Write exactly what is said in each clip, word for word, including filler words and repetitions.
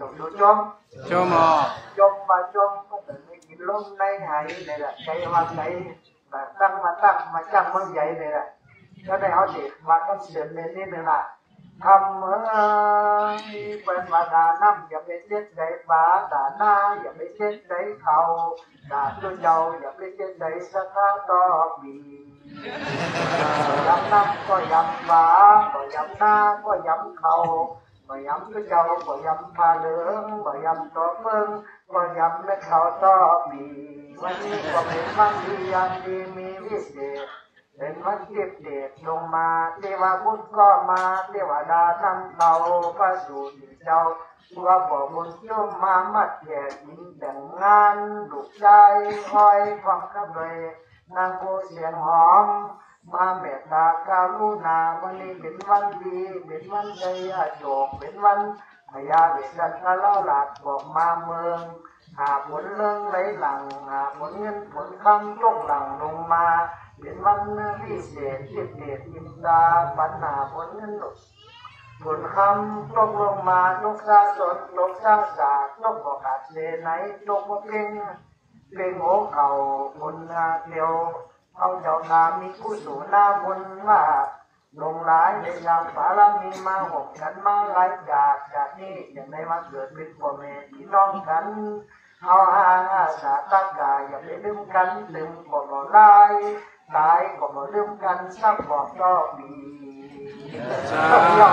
นมดูชมชมอ่ะชมมาชมก็ถึงได้กินลมได้หายเลยล่ะใจมาใจแบบตั้งมาตั้งมาจังมันใหญ่เลยล่ะแล้วได้เอาเด็กมาก็เสียเล่นนี่เลยล่ะทำเอ้ยเป็นมาด่าน้ำอย่าไปเช็ดใจบ้าด่าหน้าอย่าไปเช็ดใจเขาด่าตัวเยาอย่าไปเช็ดใจสะท้าต่อมีย้ำน้ำก็ย้ำบ้าก็ย้ำหน้าก็ย้ำเขาก็ย้ำตัวเยาก็ย้ำพาเหลืองก็ย้ำตัวเมืองก็ย้ำแม่เขาต่อมีวันนี้ก็เป็นวันดียามดีมีวิเศษเป็นวันเก็บเด็ดลงมาเทวบุตรก็มาเทวดาทำเราพระสูตรเจ้าว่าบอกบุญโยมมามัดแย่ยินแต่งงานดุกใจคอยความกระเบยนางโกเสียงหอมมาเมตตาการุณาวันนี้เป็นวันดีเป็นวันใจอาโยกเป็นวันพยาเวสัตว์เล่าหลักบอกมาเมืองหาผลเรื่องไหลหลังหาผลเงินผลคำลงหลังลงมาเป็นวันวิเศษเด็ดเด็ดอินดาปัญหาผลเงินหนุนผลคำลงลงมานกซาสดนกซาสากนกบอกอาเจไหนนกบอกเก่งเป็นโง่เก่าผลงาเดียวเอาเจ้านามีกุศลนาบุญว่าลงร้ายในยามฝาละมีมาหกกันมาไล่จากจากนี้อย่างในวันเกิดเป็นพ่อแม่พี่น้องกันเอาหาสาตักกายอย่าไปลืมกันลืมก่อนลายลายก่อนลืมกันสักบอกก็มีลืมก่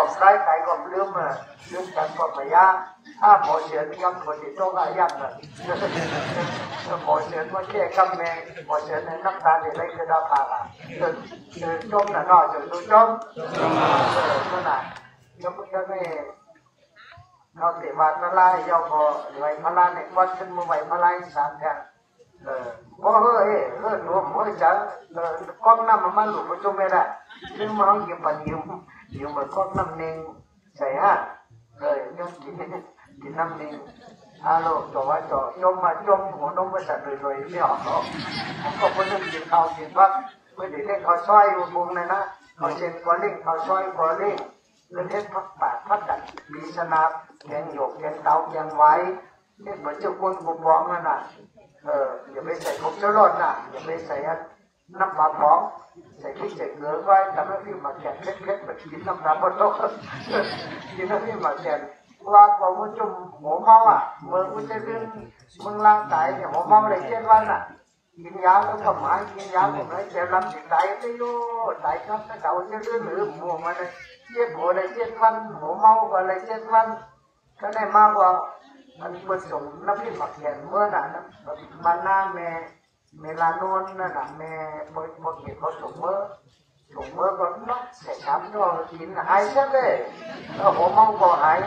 อนลายใครก่อนลืมอ่ะลืมกันก่อนไปยากถ้าหมอเสียนกับหมอติดโรคอะไรยากอ่ะหมอเสียนว่าแค่กับแม่หมอเสียนในน้ำตาเด็กเล็กกระดาษผ่าละจนจนจมหน่ะนอจนดูจมจมหน่ะจมก็ไม่เราเตะบาดมาไล่ยาวพอไหวมาไล่ในวัดขึ้นมาไหวมาไล่สามแก่เออโอ้เฮ้ยเฮ้ยหลวงเฮ้ยจ้าก้อนน้ำมันมาหลุดมาจมไม่ได้เรื่องมันยิ่งปั่นยิ่งยิ่งเหมือนก้อนน้ำเน่งใส่ฮะเออยิ่งกินกินน้ำเน่งฮัลโหลจ่อว่าจ่อจมมาจมหัวนมมาสั่นเลยเลยไม่ออกหรอกก็คนนึงกินข้าวกินวัดไม่ได้เล่นข้าวซอยบุ้งเลยนะข้าวเส้นข้าวเล่งข้าวซอยข้าวเล่งเล่นเล่นพักปากพักดัดมีชนะแกงหยกแกงเตาแกงไว้นี่เหมือนเจ้าคนบุบบ้องนั่นน่ะเอออย่าไปใส่ของเจ้าร้อนน่ะอย่าไปใส่น้ำปลาบ้องใส่พริกใส่เกลือไว้ทำให้พี่มาแกงเล็กๆแบบกินน้ำปลาบนโต๊ะกินให้พี่มาแกงว่าพอมันจุ่มหัวเมาอ่ะเมื่อกูจะขึ้นมึงร่างกายเนี่ยหัวเมาเลยเจ็ดวันน่ะกินยาแล้วก็หมายกินยาผมเลยเจ็บลำสิตายได้โย่ตายครับถ้าเก่าจะเลื่อนหรือมัวมาเลยเจ็บหัวเลยเจ็ดวันหัวเมาก็เลยเจ็ดวันก็ได้มากกว่ามันผสมน้ำพริกผักแกงเมื่อน่ะมันหน้าแม่เมลานนท์น่ะแม่บดบดเห็ดเขาผสมเมื่อผสมเมื่อก็นักเสียช้ำก็กินหายซะเลยแล้วหัวเมาก็หาย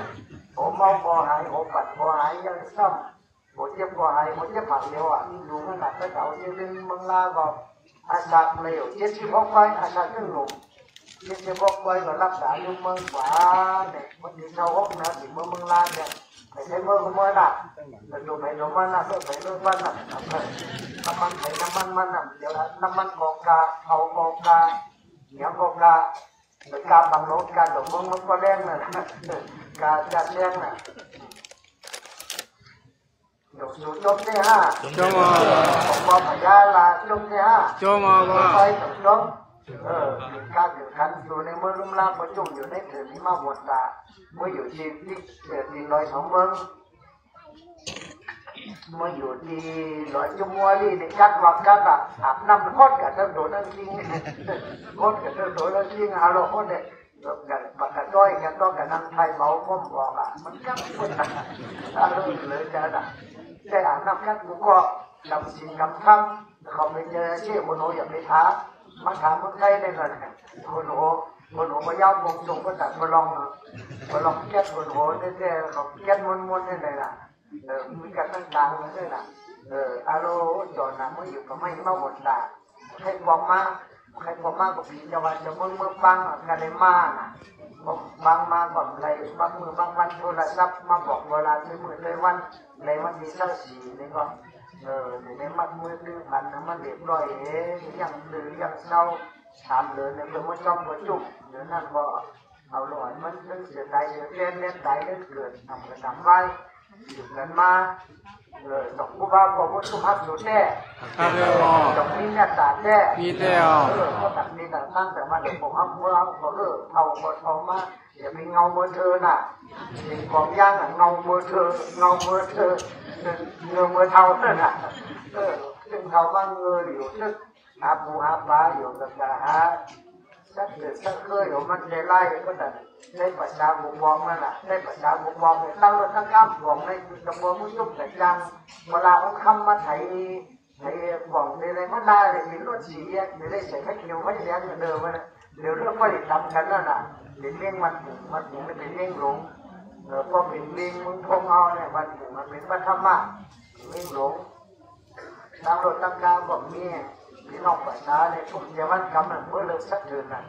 หัวเมาก็หายหัวปัดก็หายยังซ้ำหัวเจ็บก็หายหัวเจ็บผักเดียวอ่ะดูขนาดกระเจ้าเรื่องมังลาบอกอาชาเหลวเจ็ดสิบหกไปอาชาขึ้นหลงเจ็ดสิบหกไปก็รักษาอยู่เมืองขวาเนี่ยมันถึงชาวฮกนะถึงเมืองมังลาเนี่ยไปใช้เมื่อเมื่อน่ะไปดูไปดูมันน่ะไปไปดูมันน่ะน้ำมันไปน้ำมันมันน่ะเดี๋ยวน้ำมันกองกาเขากองกาเหนียวกองกาเหมือนกาบางโลกกาดอกเมืองมันก็แดงน่ะกาจัดแดงน่ะดอกสูดจมที่ห้าจมอ่ะของบ่อพญาลาจมที่ห้าจมอ่ะบ่อไปดอกจมเออการเดือดขันอยู่ในเมืองลุ่มล่างประจุอยู่ในเถื่อนที่มาบวชตาเมื่ออยู่ที่ที่เดือดดินลอยสองเมืองเมื่ออยู่ที่ลอยจมัวนี่ในการวังการแบบอาบน้ำคดกับเติมโดนนั่งยิงคดกับเติมโดนนั่งยิงอารมณ์คดเนี่ยกันปากกาด้อยกันต้องกันนั่งไทยเบาก้มบอกอ่ะมันก็ปวดอารมณ์เลยจ้าแต่อาบน้ำคัดบุกเกาะดำสินดำข้ามเขาไม่เจอเชี่ยโมโนอย่าไปท้ามาถามคนไทยได้เลยคนโหคนโหมายาวผมส่งก็ตัดมาลองมาลองแก๊สคนโหได้แต่เขาแก๊สม้วนๆได้เลยล่ะเออมีการตั้งดังมาด้วยล่ะเอออารมณ์จอดนะไม่อยู่ก็ไม่มาหมดด่าใครบอกมาใครบอกมากกว่าปีจะวันจะเมื่อเมื่อบังกันเลยมาน่ะบางมาก่อนในบางมือบางวันโทรศัพท์มาบอกเวลาในมือในวันในวันที่เช้าสี่นี่ก็เออในมัดมือดื้อพันนะมันเด็กร้อยเอ๊ยยังดื้อยังเศร้าถามเลยในเรื่องว่าจ้องก็จุกเดี๋ยวนั่นก็ เอาหลอนมันนึกเสียใจเสียเล่นเล่นใจนึกเกิดทำกระทำไปอยู่เงินมาเออจบกูว่าพอพูดสุภาพอยู่แท้จบนี้แน่ตาแท้เออก็ตัดนี้แต่ตั้งแต่มาเด็กผมเอาเมื่อเอาเออเอาหมดเอามาอย่าไปเงาเมื่อเธอน่ะของย่างเงาเมื่อเธอเงาเมื่อเธอเงาเมื่อเท่านั่นน่ะเออซึ่งเขาว่าเงยอยู่นึกอาบูอาปลาอยู่กับกาฮะสักเดือดสักเคยอยู่มันในไล่ก็แต่ในปัจจาบุบบองนั่นแหละในปัจจาบุบบองเนี่ยตั้งรถตั้งข้ามของในตะโมมุยุบแต่ยังเวลาเขาคำมาไถไถของในในมันได้เลยมีรถสีแยกในได้ใส่แค่เดียวไม่แยกเหมือนเดิมนะเดี๋ยวเรื่องก็ติดตามกันนั่นน่ะเดี๋ยวเลี้ยงมันมันถึงไม่เป็นเลี้ยงหลงเออพอเป็นเลี้ยงมึงทงเอาเนี่ยมันถึงมันเป็นวัฒนธรรมเลี้ยงหลงตั้งรถตั้งข้ามของเนี่ยพี่น้องประชาในทุกเยาวันกำลังเมื่อเลิกสักเดือนน่ะ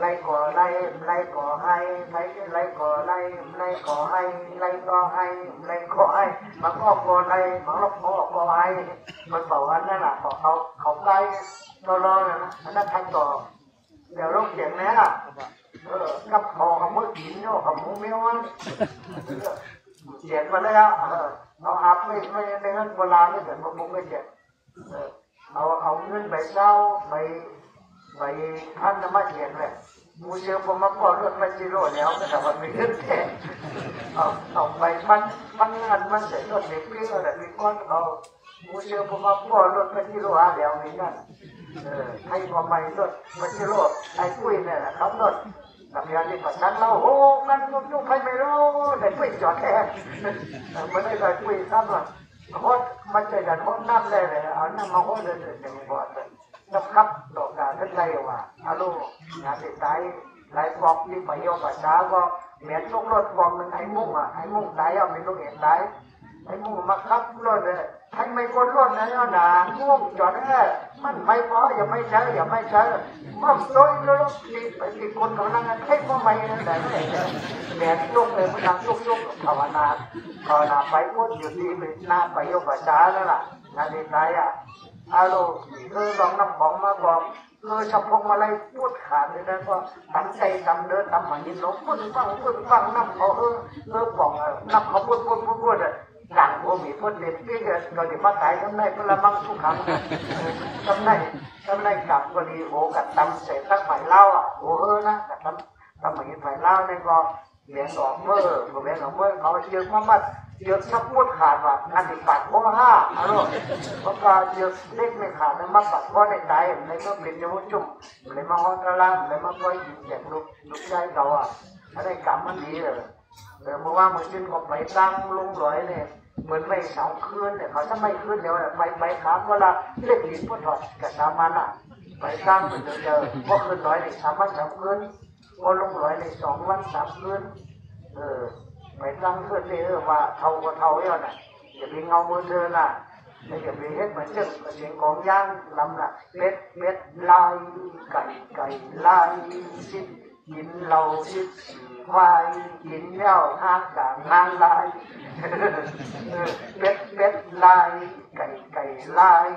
ไล่ก่อไล่ไล่ก่อให้ไล่ไล่ก่อไล่ไล่ก่อให้ไล่ก่อให้ไล่ก่อให้มันก็ก่อไล่มันลบก่อก่อให้มันบอกว่านั่นแหละของเขาเขาไล่รอรอนะมันนั่นทำต่อเดี๋ยวลบเสียงนะเออกับคอกับมือกินเนาะกับมือเมียวเสียงมาแล้วเอาอาบไม่ไม่ในนั้นเวลาไม่เสียงมันบุกไม่เสียงเอาเอาเงินไปเช่าไปไปท่านธรรมะเย็นเลยมูเชียวผมมาก่อเรื่องไปจีโร่แล้วแต่วันไม่เงินแค่เอาเอาไปปั้นปั้นงานมันเสร็จรถเด็กเลี้ยงอะไรมีก้อนเอามูเชียวผมมาก่อเรื่องไปจีโร่แล้วมีนั่นเออให้พอไม่รถไปจีโร่ไอ้ปุ้ยเนี่ยแหละครับรถทำงานในประชันเราโอ้กันยุ่งไปไม่รู้แต่ปุ้ยจอดแค่มันได้ไปปุ้ยซ้ำอ่ะโคตรมันใจดันโคตรน้ำได้เลยเอาน้ำมาโคตรเลยเต็มบ่อเลยนับครับดอกกาขึ้นไรวะอาลูงานติดใจไรบอกยิ่งไปโยกช้าก็เหม็นลูกรถบอกมันไอ้มุ่งอ่ะไอ้มุ่งตายเอาเป็นลูกเห็นตายไอ้มุ่งมาขับรถเลยใครไม่คนรถนะเนาะหนามุ่งจอดแค่มันไม่พออย่าไม่ใช้อย่าไม่ใช้มั่งโดยรถติดไปติดคนของนางให้พ่อไม่นั่นแหละแม่ลูกเลยมันนั่งลูกลูกภาวนาภาวนาไปพูดอยู่ดีไปหน้าไปโยกช้าแล้วล่ะงานติดใจอ่ะอารมณ์คือลองนำของมาบอกคือชอบพงมาไล่พูดขาดเลยนะก็ตั้งใจทำเดินทำหมันยินหลงพึ่งฟังพึ่งฟังนำเขาเออเออบอกนำเขาพูดพูดพูดพูดเลยสั่งโอมีพูดเด็ดพี่เลยตอนนี้มาขายทำได้ก็ละมั่งทุกครั้งทำได้ทำได้กับก็ดีโอกับตั้งเสร็จตั้งหมายเล่าอ่ะโอเออนะกับตั้งตั้งหมายยินหมายเล่าในก็เหรียญสองเมื่อเหรียญสองเมื่อเขาเยอะมากมากเยอะชักพูดขาดว่างานติดปัดโอ้ห้าอร่อยเพราะว่าเยอะเล็กไม่ขาดเลยมาปัดก็ได้ใจเลยก็เป็นยมุจุ่มเลยมาฮอนกระลำเลยมาปล่อยหินแจกลูกลูกชายเราอ่ะอะไรกรรมมันดีเลยแต่เมื่อว่ามือจิ้นก็ไปตั้งลงร้อยเลยเหมือนไม่สองคืนแต่เขาถ้าไม่คืนแล้วไปไปขาเวลาเล็กหินพุทธอดกับสามัญอ่ะไปตั้งเหมือนเดิมก็คืนร้อยเลยสามัญสองคืนก็ลงร้อยเลยสองวันสามคืนเออไปตั้งคืนเลยว่าเท่ากับเท่าเอวน่ะอย่าไปเงาเมื่อเธอน่ะอย่าไปเฮ็ดเหมือนเจ้าเสียงของย่างลำน่ะเม็ดเม็ดลายไก่ไก่ลายชิดกินเหล่าชิดควายกินเหล้าห้างต่างนางลายเม็ดเม็ดลายไก่ไก่ลาย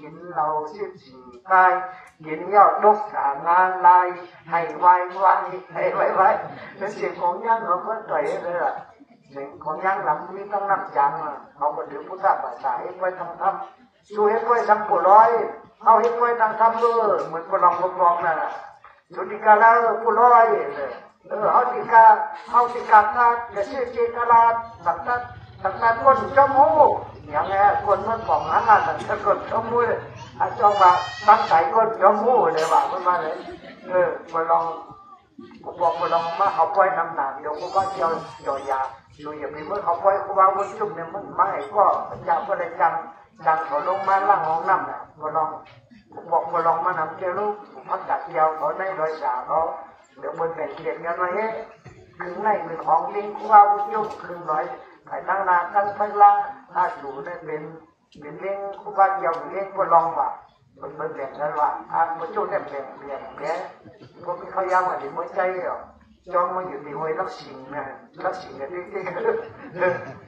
กินเหล้าชิดควายกินเหล้าดกต่างนางลายให้ไว้ไว้ให้ไว้ไว้เป็นเสียงของย่างเราก็ต่อยเลยล่ะหนึ่งของย่างหลังนี้ต้องนับจังเขาก็ถือพุทธภาษาให้ไว้ทำทำช่วยให้ไว้ทำปุ๋ยร้อยเอาให้ไว้ทำทำเออเหมือนพลังลมร้องนั่นแหละสุติกาลาปุ๋ยร้อยเออเอาติกาเอาติกาตาเด็กเชื่อเจตลาตักตักตักตักคนจมูกอย่างเงี้ยคนมันของหางานตักตักคนจมูกอาจารย์ว่าตั้งใจคนจมูกเลยว่ามันมาเลยเออพลังผมบอกพลังมาเอาไว้น้ำหนักเดี๋ยวผมว่าเจ้าเจ้ายาดูอย่างนี้เมื่อเขาปล่อยเขาว่าวุ่นจุ่มเนี่ยมันไม่ก็ปัญญาก็เลยจังจังเขาลงมาล่างห้องน้ำเนี่ยมาลองผมบอกมาลองมานำเจ้าลูกผมพักจัดยาวเขาได้รอยสาเขาเดี๋ยวบนแผ่นเขียนกันไว้เฮ้ถึงในมือของลิงเขาว่าวุ่นจุ่มถึงร้อยไข่ตั้งนาตั้งไฟล่างถ้าอยู่ได้เป็นเป็นลิงเขาว่าเดียวลิงมาลองว่ะมันมันแบ่งกันว่ะอ่ะมาจุ่มเนี่ยแบ่งแบ่งแบ่งพวกที่เขายาวมาถึงหัวใจเหรอจองมาอยู่ในห้วยรักสิงห์นะรักสิงห์เนี่ยที่ที่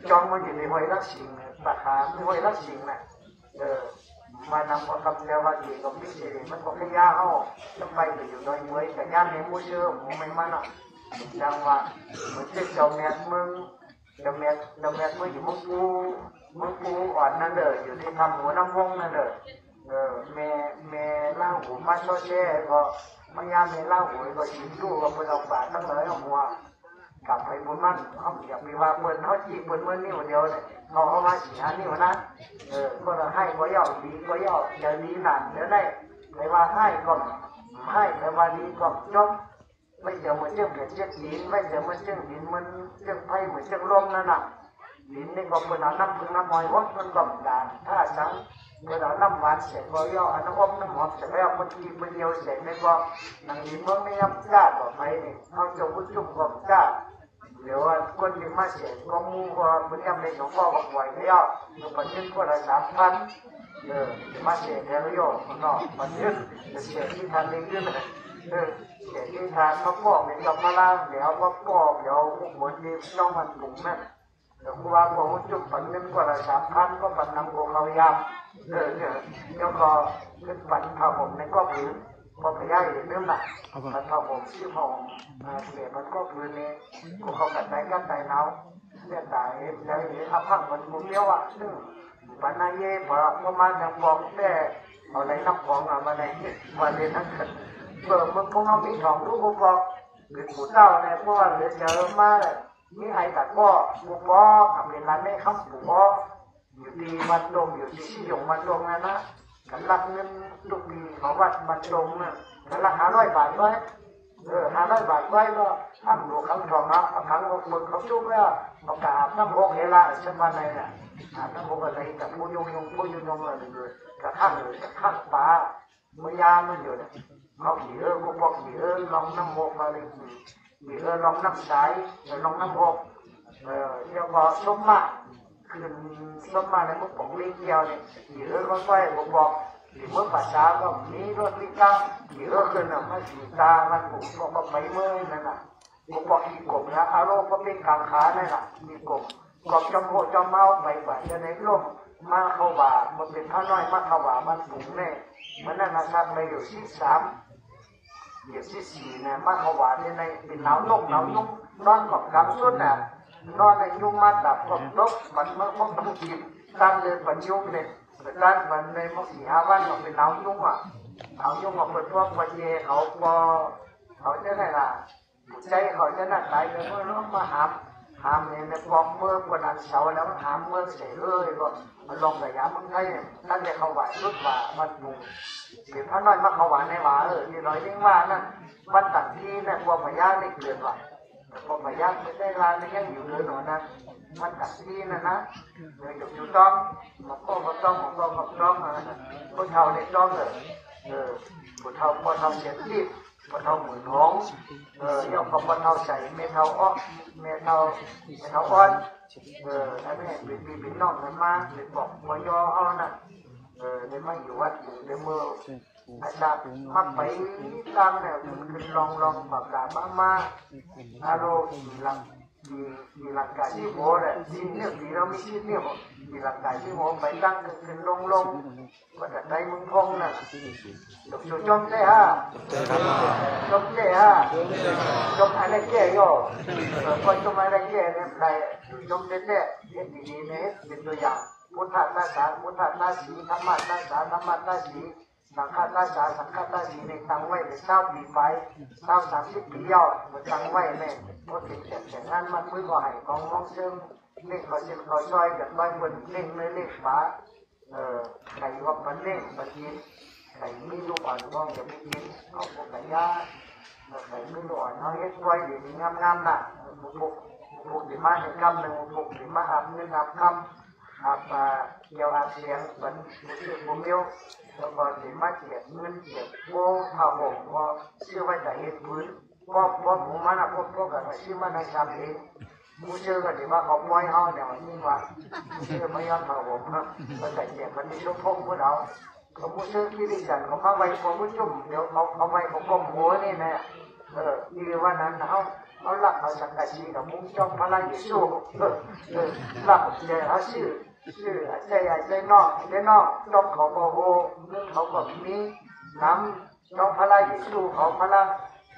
จองมาอยู่ในห้วยรักสิงห์นะปากหามห้วยรักสิงห์นะเออมานำเอาคำเดียวว่าดีกับมิเชลมันก็ขย่าเอาจะไปไปอยู่ในเมืองแต่ย่าในมูเชื่อผมไม่มาหรอก จังหวะมันจะจมเมียนมึงดมเมียนดมเมียนมึงอยู่มุกปูมุกปูอ่อนนั่นเลยอยู่ที่ทำหัวน้ำวงนั่นเลยเออเมเมล่าหูมาโชเช่ก็มายามเมล่าหูก็จีบดูกับคนออกบาทตั้งเลยหัวกลับไปบุญมั่นเขาอยากมีว่าเปิดเขาจีบเปิดเมื่อนี่วันเดียวเลยเขาเอามาจีอันนี้วันนั้นเออก็เราให้ก็ย่อดีก็ย่อจะดีหนักเดี๋ยวได้ในว่าให้ก็ให้ในว่าดีก็จบไม่เจอเหมือนเจ้าเบียดเจ้าดินไม่เจอเหมือนเจ้าดินมันเจ้าไพ่เหมือนเจ้าร่มนั่นน่ะดินนี่ก็เป็นน้ำน้ำพึ่งน้ำมอยวัดมันก็ด่านท่าสังเมื่อเราน้ำหวานเสร็จก็ย่อน้ำอมน้ำหอมเสร็จแล้วมันดีมันเดียวเสร็จแล้วก็หนังดินมันไม่ยับจ้าต่อไปนี่เขาจะวุ่นจุกกับจ้าเดี๋ยวคนยิ่งมาเสร็จก็มูก็มันยังไม่หลงก็บอกไหวไม่ย่อมันปัจจุบันก็ได้สามพันเออมาเสร็จแล้วย่อมันนอกปัจจุบันเสร็จที่ทำเองด้วยนะเออเสร็จที่ทำก็ปอกเนี่ยกับมาล่าเดี๋ยวก็ปอกเดี๋ยวพวกหมดดีน้องมันปุ่มนั่นเดี๋ยวว่าพอวุ่นจุกปัจจุบันก็ได้สามพันก็ปัจจุบันก็เขายามเออเดี๋ยวเดี๋ยวก็ขึ้นปันพาผมในก็พื้นพอไปย่ายเริ่มหนักปันพาผมชื่อหอมเดี๋ยวมันก็พื้นเนี่ยกูเขากัดใจกัดใจเนาเดี๋ยวตายเดี๋ยวเดี๋ยวอาพังมันกูเลี้ยวอ่ะซึ่งปันนายเย่พอประมาณยังบอกแต่เอาอะไรน้ำของอ่ะมาในวันเรียนนั่งขัดเปิดมันพวกเขาไม่ถอดรู้กูบอกหรือกูเจ้าเนี่ยพวกเราเจอมาเลยมีไอ้ตัดก็กูบอกทำเป็นร้านไม่เข้ากูบอกอยู่ดีวันลงอยู่ดีที่หยงวันลงนะนะกันรับเงินลูกดีของวัดวันลงนะกันรับหาร้อยบาทไว้เออหาร้อยบาทไว้ก็ทำหลวงเขาทองนะเอาขังมือมือเขาจุกแล้วเอากาบน้ำโขกเฮล่าเช่นวันไหนน่ะน้ำโขกอะไรกับผู้ยงยงผู้ยงยงอะไรเลยกับข้างเลยกับข้างป่าเมื่อยามันอยู่เนี่ยเขาขี่เออพวกพวกขี่เออลองน้ำโขกอะไรขี่เออลองน้ำใสลองน้ำโขกเออเดี๋ยวก็สมมาคือสมมาในมุกของลิงเดียวเนี่ยขี่เออก็ใส่ผมบอกขี่เมื่อปัสสาวะก็มีรถลิก้าขี่เออคือหนังมันสีตามันผมก็ก็ไปเมื่อยนั่นน่ะผมบอกขี่กบนะอารมณ์ก็เป็นกลางขาเนี่ยน่ะขี่กบกบจมโหจมเมาไปไปจะในร่มมาเข้าบ่ามันเป็นผ้าน้อยมาเข้าบ่ามันผมเนี่ยมันนั่นนะทำไปอยู่ที่สามอยู่ที่สี่เนี่ยมาเข้าบ่าเนี่ยในเป็นหนาวนกหนาวนกนอนกับกำสุดน่ะนอนในยุงมาดับกบลบมันเมื่อพวกต้องกินตั้งเลยปัญยุงเลยตั้งมันในมักสีอาวันมันเป็นเหล้ายุ่งอ่ะเหล้ายุ่งอ่ะเป็นพวกปัญเยเขาพอเขาจะไหนล่ะใจเขาจะนั่งไหลเลยเมื่อล้มมาหามหามเนี่ยในกองเมื่อวันอันเสาร์แล้วหามเมื่อเสร็จเลยก็มันลงแต่ยามมันใช่นั่นจะเขาหวานรุดว่ามันมุงเดี๋ยวถ้าน้อยมาเขาหวานในหวานเออนี่น้อยยิ่งว่านั่นวันตัดที่ในพวกพญาในเกลือว่าพอพยายามไม่ได้ลานไม่ยังอยู่เลยหน่อยนะมันกัดดีนะนะเดี๋ยวอยู่อยู่ต้องมาโก้มาต้องมาโก้มาต้องมาคนเท่าเล็กต้องเลยเออคนเท่าคนเท่าเสียดีคนเท่าหมุนท้องเออยกคนเท่าใส่เมเท่าอ้อเมเท่าเมเท่าอ้อนเออแล้วไม่เป็นปีเป็นน้องเลยมาเลยบอกมอยออ้อน่ะเออเลยมาอยู่วัดอยู่ในเมืองอาจารย์มาไปตั้งเนี่ยมันคือลองลองแบบกาบ้างมาอารมณ์มีหลักมีมีหลักการที่โหดเลยที่เนี่ยที่เราไม่คิดเนี่ยมีหลักการที่โหดไปตั้งคือลงลงก็จะได้มึงพงน่ะดอกจุดจมได้ฮะจมได้ฮะจมอะไรแก่ย่อก็จมอะไรแก่เนี่ยได้จมได้เนี่ยดีๆเนี่ยเป็นตัวอย่างพุทธศาสนาพุทธศาสนาธรรมศาสนาธรรมศาสนาสังฆทานสาสังฆทานสีในตังไว้ในเช้าปีไฟเช้าสามสิบปียอดในตังไว้แม่พอติดแฉกแฉกนั่นมันมือก็หายกองห้องซึ่งเล่นก็เช่นก็ช่วยกันไว้บนเล่นไม่เล่นฟ้าเออไก่ก็มันเล่นมันยินไก่ไม่รู้อ่อนก็อย่าไปยินเอาพวกไก่ย่าไก่ไม่รู้อ่อนเขาเฮ็ดไว้เดี๋ยวนี้งามๆน่ะบุกบุกบุกดีมากในกำหนึ่งบุกดีมากอับเงินอับคำอับเกี่ยวอับเสียงเหมือนบุกเลี้ยวแล้วก็เดี๋ยวมาเก็บเงินเก็บโง่ผ้าห่มก็เชื่อว่าจะเห็นพื้นพอพอผมมันอ่ะพอพอกันมาชื่อมันในชามเองมูเชื่อกันเดี๋ยวมาขอม้อยห้องเดี๋ยวมันยิ่งว่าเชื่อไม่ยอมผ้าห่มนะก็ใส่เก็บมันมีลูกพงพวกเราเขามูเชื่อที่ดิฉันเขามาไว้ผมมุ่งจุ่มเดี๋ยวเอาเอาไว้ผมก้มหัวนี่นะเออที่วันนั้นเขาเขาหลักเขาสังกัดชีกับมุ่งจ้องพลังยิ่งสู้เออหลักใจเขาชื่อชื่อใจใหญ่ใจนอกใจนอกนกเขาโมโหเขาแบบนี้น้ำนกพลายสู้เขาพลาย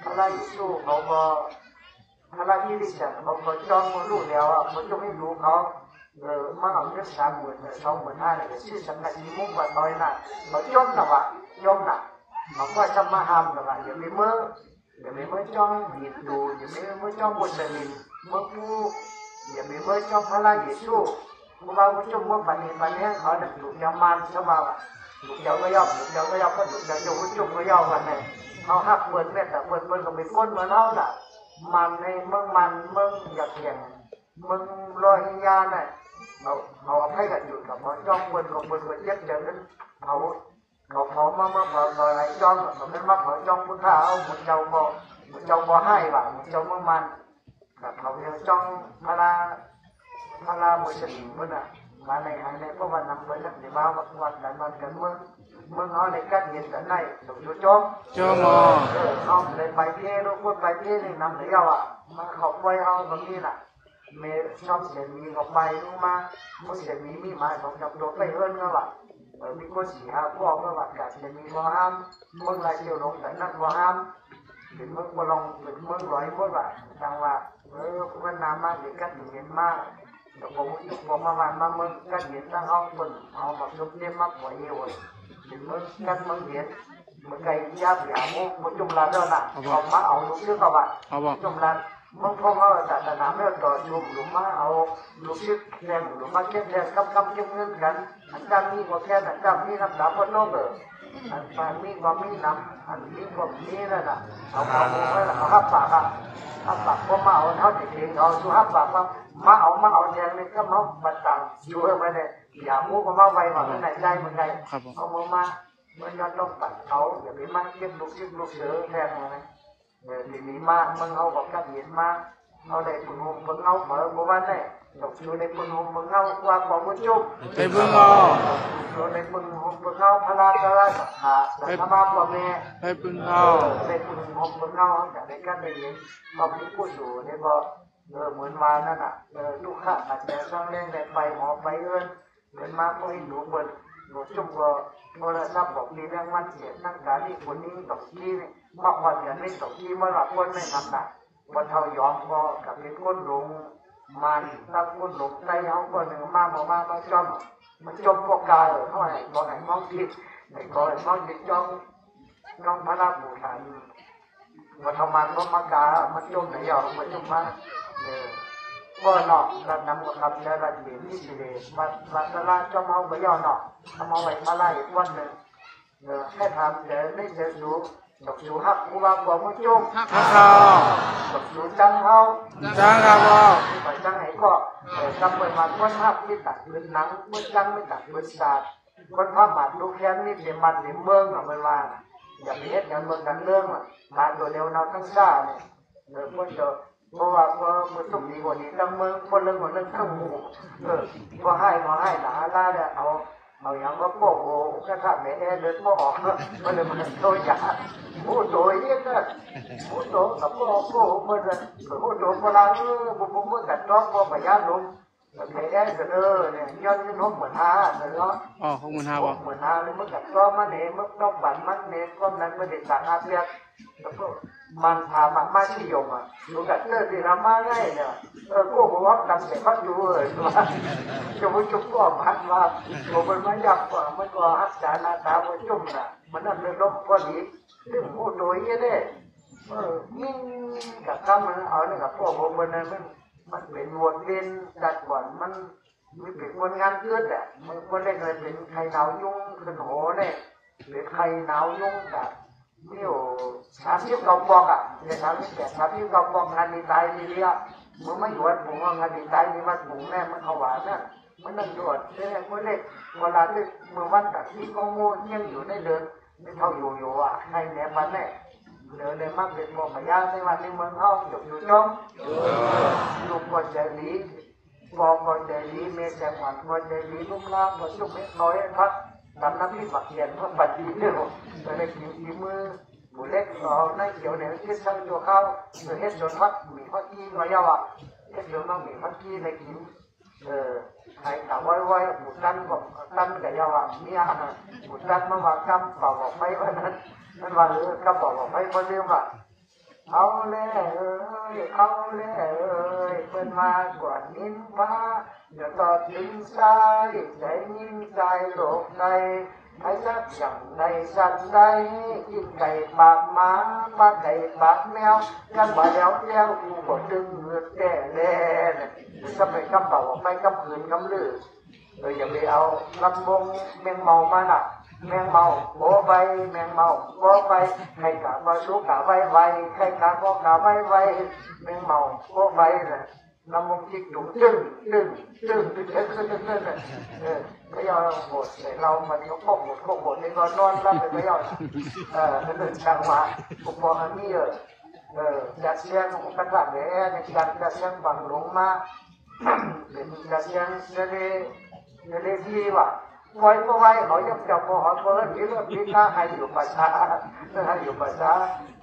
พลายสู้เขาบ่他那一直想，我我知道我路了，我就没路考。呃，马上就三门，三门他那个思想那是木管到那，我教那吧，教那，我管什么喊那吧，也没么，也没么教印度，也没么教穆斯林，么不，也没么教他那耶稣。我把我就么反正反正好的，主教慢什么吧，主教我要，主教我要，不主教就我就我要完了。เขาหักเปิดแม่แต่เปิดเปิดก็ไปก้นเหมือนเขาน่ะมันในเมืองมันเมืองอยากเห็นเมืองลอยยาน่ะเขาเขาให้กันอยู่กับเขาจ้องเปิดก็เปิดเปิดเจ็บเจ็บนั้นเขาเขาเขามามาเผาเผาอะไรจ้องเขาเป็นมาเผาจ้องพุทธาเอาหมุนเจ้าบ่หมุนเจ้าบ่ให้บ่หมุนเจ้าเมืองมันแต่เขายังจ้องพลาพลาบุษลิมเมื่อน่ะมาในหายในเพราะวันนั้นเปิดในบ้านวันนั้นวันกันเมื่อเมื่อเขาในการเห็นกันในสมยุจมจมเขาเลยไปเที่ยวคนไปเที่ยวน้ำเหลืออ่ะมาขอบไว้เอาบางทีน่ะเมชอบเสียมีออกไปรู้มาเมื่อเสียมีมีมาสองจับตัวไปเฮิร์นก็ว่ามีคนสี่ห้าพวกก็ว่าการเสียมีว่าห้ามเมื่อไรเที่ยวลงแต่นั่นว่าห้ามถึงเมื่อมาลงถึงเมื่อร้อยเมื่อว่าจังว่าเออวันน้ำมาเด็กกันเห็นมากแต่ผมผมมาวันมาเมื่อกันเห็นตั้งห้องคนเอาแบบยกเลี้ยมากกว่าเยอะถึงเมื่อกันเมื่อเห็นเมื่อไก่ย่าเสียมุกมุกจุ่มลาเท่านั้นเอามาเอาลูกชิ้นกับว่าจุ่มลาเมื่อพ่อเขาแต่แต่น้ำเลือดต่อจุ่มหรือมาเอาลูกชิ้นแดงหรือมาเก็บแดงกำกำเก็บเงินกันอันดามีก็แค่อันดามีน้ำตาคนโลกเอออันปานมีความมีน้ำอันมีความมีนั่นน่ะเอาเอาลูกไว้แล้วเขาหักปากอ่ะหักปากก็มาเอาเท่าเด็กๆเอาชูหักปากมามาเอามาเอาแดงเลยก็มาบัดต่างอยู่เออมาเนี่ยอย่ามุกมาไวมาไหนใจมันไงเอามือมาเมื่อยอดต้องตัดเขาอย่าไปมากเก็บลูกชิ้นลูกเสือแทนเลยนะเดี๋ยวดีมากมึงเอาแบบกัดเย็นมากเอาได้ปุ่นหุ่มมึงเอาเปิดกูว่าเนี่ยตกอยู่ในปุ่นหุ่มมึงเอาวางของมึงจุกในปุ่นเอาอยู่ในปุ่นหุ่มมึงเอาพลาสลาสักขาสักมาพ่อแม่ในปุ่นเอาในปุ่นหุ่มมึงเอาจากในกัดได้ยินเอาพิกุศลในบ่อเออเหมือนวานนั่นอ่ะเออลูกข้าอาจจะช่างเล่นแต่ไปหอไปเอิญเหมือนมาพวกไอ้หนูบนหนูจุกก็โทรศัพท์บอกมีเรื่องมันเสียนั่งการนี่คนนี้ตกที่มากกว่าเดือนไม่ตกที่เมื่อหลับคนไม่ทำได้พอเท่ายอมก็กับเป็นก้นลงมันตั้งก้นลงใจเขาคนหนึ่งมาบอกมามาจมมาจมพวกกาเลยเท่าไหร่บอกไหนมองผิดไหนก็มองผิดจ้องน้องพระราบุษานมาทำมันก็มากามาจมไหนยอมมาจมมาเออก็หนอกเรานำกระทำใช้ระเบียบที่สิเดชวัดวัดสลาจอมเอาไปย่อหนอกทำเอาไว้มาไล่วันหนึ่งเออให้ทำเดี๋ยวได้เจอหนูตกอยู่หักกูว่าบอกมึงจุกหักเขาตกอยู่จังเขาจังเขาไปจังไหนก็เออจำเป็นมาคนหักไม่ตัดมือหนังมือจังไม่ตัดมือศาสตร์คนผ้าหมัดลูกแขนนี่เดี๋ยวมันเดี๋ยวเมืองอ่ะมันว่าอย่าไปเฮ็ดอย่างเมืองกันเรื่องอ่ะมาตัวเดียวเราทั้งชาติเนี่ยเออคนเดียวเพราะว่าพอมือตกดีกว่านี้ตั้งเมืองคนเรื่องคนเรื่องทั้งหมู่เออพอให้พอให้หนาล่าเนี่ยเอาเอาอย่างว่าโกโก้แค่ถ้าแม่แอร์เดินก็ออกเนอะมันเลยมันโตยากโอ้โตยิ่งนะโอ้โตกับโกโก้มันเลยโอ้โตพลังบุบบุบมันกัดร้องก็พยายามลงแม่แอร์เดินเออเนี่ยย้อนขึ้นห้องเหมือนฮาเลยเนาะอ๋อห้องเหมือนฮาวะเหมือนฮาเลยมันกัดร้องมันเนี่ยมันต้องบั่นมันเนี่ยก้อนนั้นมันเด็ดสารอาเปียกแล้วก็มันพามาไม่นิยมอ่ะดูกัดเตอร์ดีรามาไงเนี่ยเออโก้บอกว่าดังเสียงพัดอยู่เลยว่าจมูกจุกก็พัดว่าผมมันไม่อยากกว่ามันก็หักจานาตาไปจุ่มน่ะมันนั่นเลยลบก็ดีซึ่งโอ้โดยเงี้ยเนี่ยเออมิ่งกับข้ามันเอาเนี่ยกับพ่อผมมันมันมันเป็นวนเวียนจัดก่อนมันมีเป็นคนงานเลือดอ่ะมันก็ได้เลยเป็นใครหนาวยุ่งขึ้นโหเนี่ยหรือใครหนาวยุ่งกับนี่โอ้สามสิบกองบอกอ่ะในสามสิบแปดสามสิบกองบอกงานดีตายดีเลี้ยมึงไม่หยุดผมว่างานดีตายนี่มันผมแม่มันขวานนั่นมันนั่งหยุดเนี่ยมันเล็กเวลาเล็กเมื่อวันตัดที่กองโง่ยังอยู่ในเดินไม่เท่าอยู่อยู่อ่ะใครแหนมันแน่เดินในมากเป็นบอกมายากในวันนี้เมืองเขาหยุดอยู่จ้องลูกคนใจดีบอกคนใจดีเมียใจหวานคนใจดีลูกล่างคนจุกเม็ดน้อยพักทำน้ำพริกหมักเย็นเพราะปัดดีเดียวแต่ในผิวดีมือบุเล็กเราในเขียวในเฮ็ดช่างตัวข้าวในเฮ็ดจนพักมีพักกี้มาเยาว์เฮ็ดจนต้องมีพักกี้ในผิวเออไอ้ตาไว้ไว้หมุนตั้นกับตั้นแต่เยาว์เนี่ยหมุนตั้นมาว่ากำบอกบอกไปวันนั้นนั่นว่าเออกำบอกบอกไปคนเดียวว่า เอาแล่เอ้ยเอาแล่เอ้ยเพิ่นมากว่านิ้มพาเดี๋ยวต่อทิ้งซ้ายใจยิ้มใจโลกในไอ้สัตว์สั่งในสัตว์ใดกินไก่ปากหมาปลาไก่ปากแมวกันบ่แล้วแล้วกูบ่ดึงเลือดแก่แล่จะไปกำเป่าไปกำขืนกำลือเอออย่าไปเอาลำวงแมงเมามาน่ะแมงเมาโบใบแมงเมาโบใบใครกะมาสู้กะไว้ไว้ใครกะก็กะไว้ไว้แมงเมาโบใบน่ะลำวงจิกดุจึ้งจึ้งจึ้งจึ้งจึ้งจึ้งจึ้งจึ้งเออไม่ยอมหมดแต่เรามันก็พกหมดพกหมดนี่ก็นอนรับไม่ยอมเออเป็นเรื่องจังหวะผมบอกอันนี้เออเออจัดเสียงของกันละเนี่ยในการจัดเสียงบังลงมาเป็นจัดเสียงเสด็จเสด็จที่ว่าไว้ก็ไว้เขาจะจับพอเขาเปิดที่รถที่ข้าให้อยู่ภาษาให้อยู่ภาษา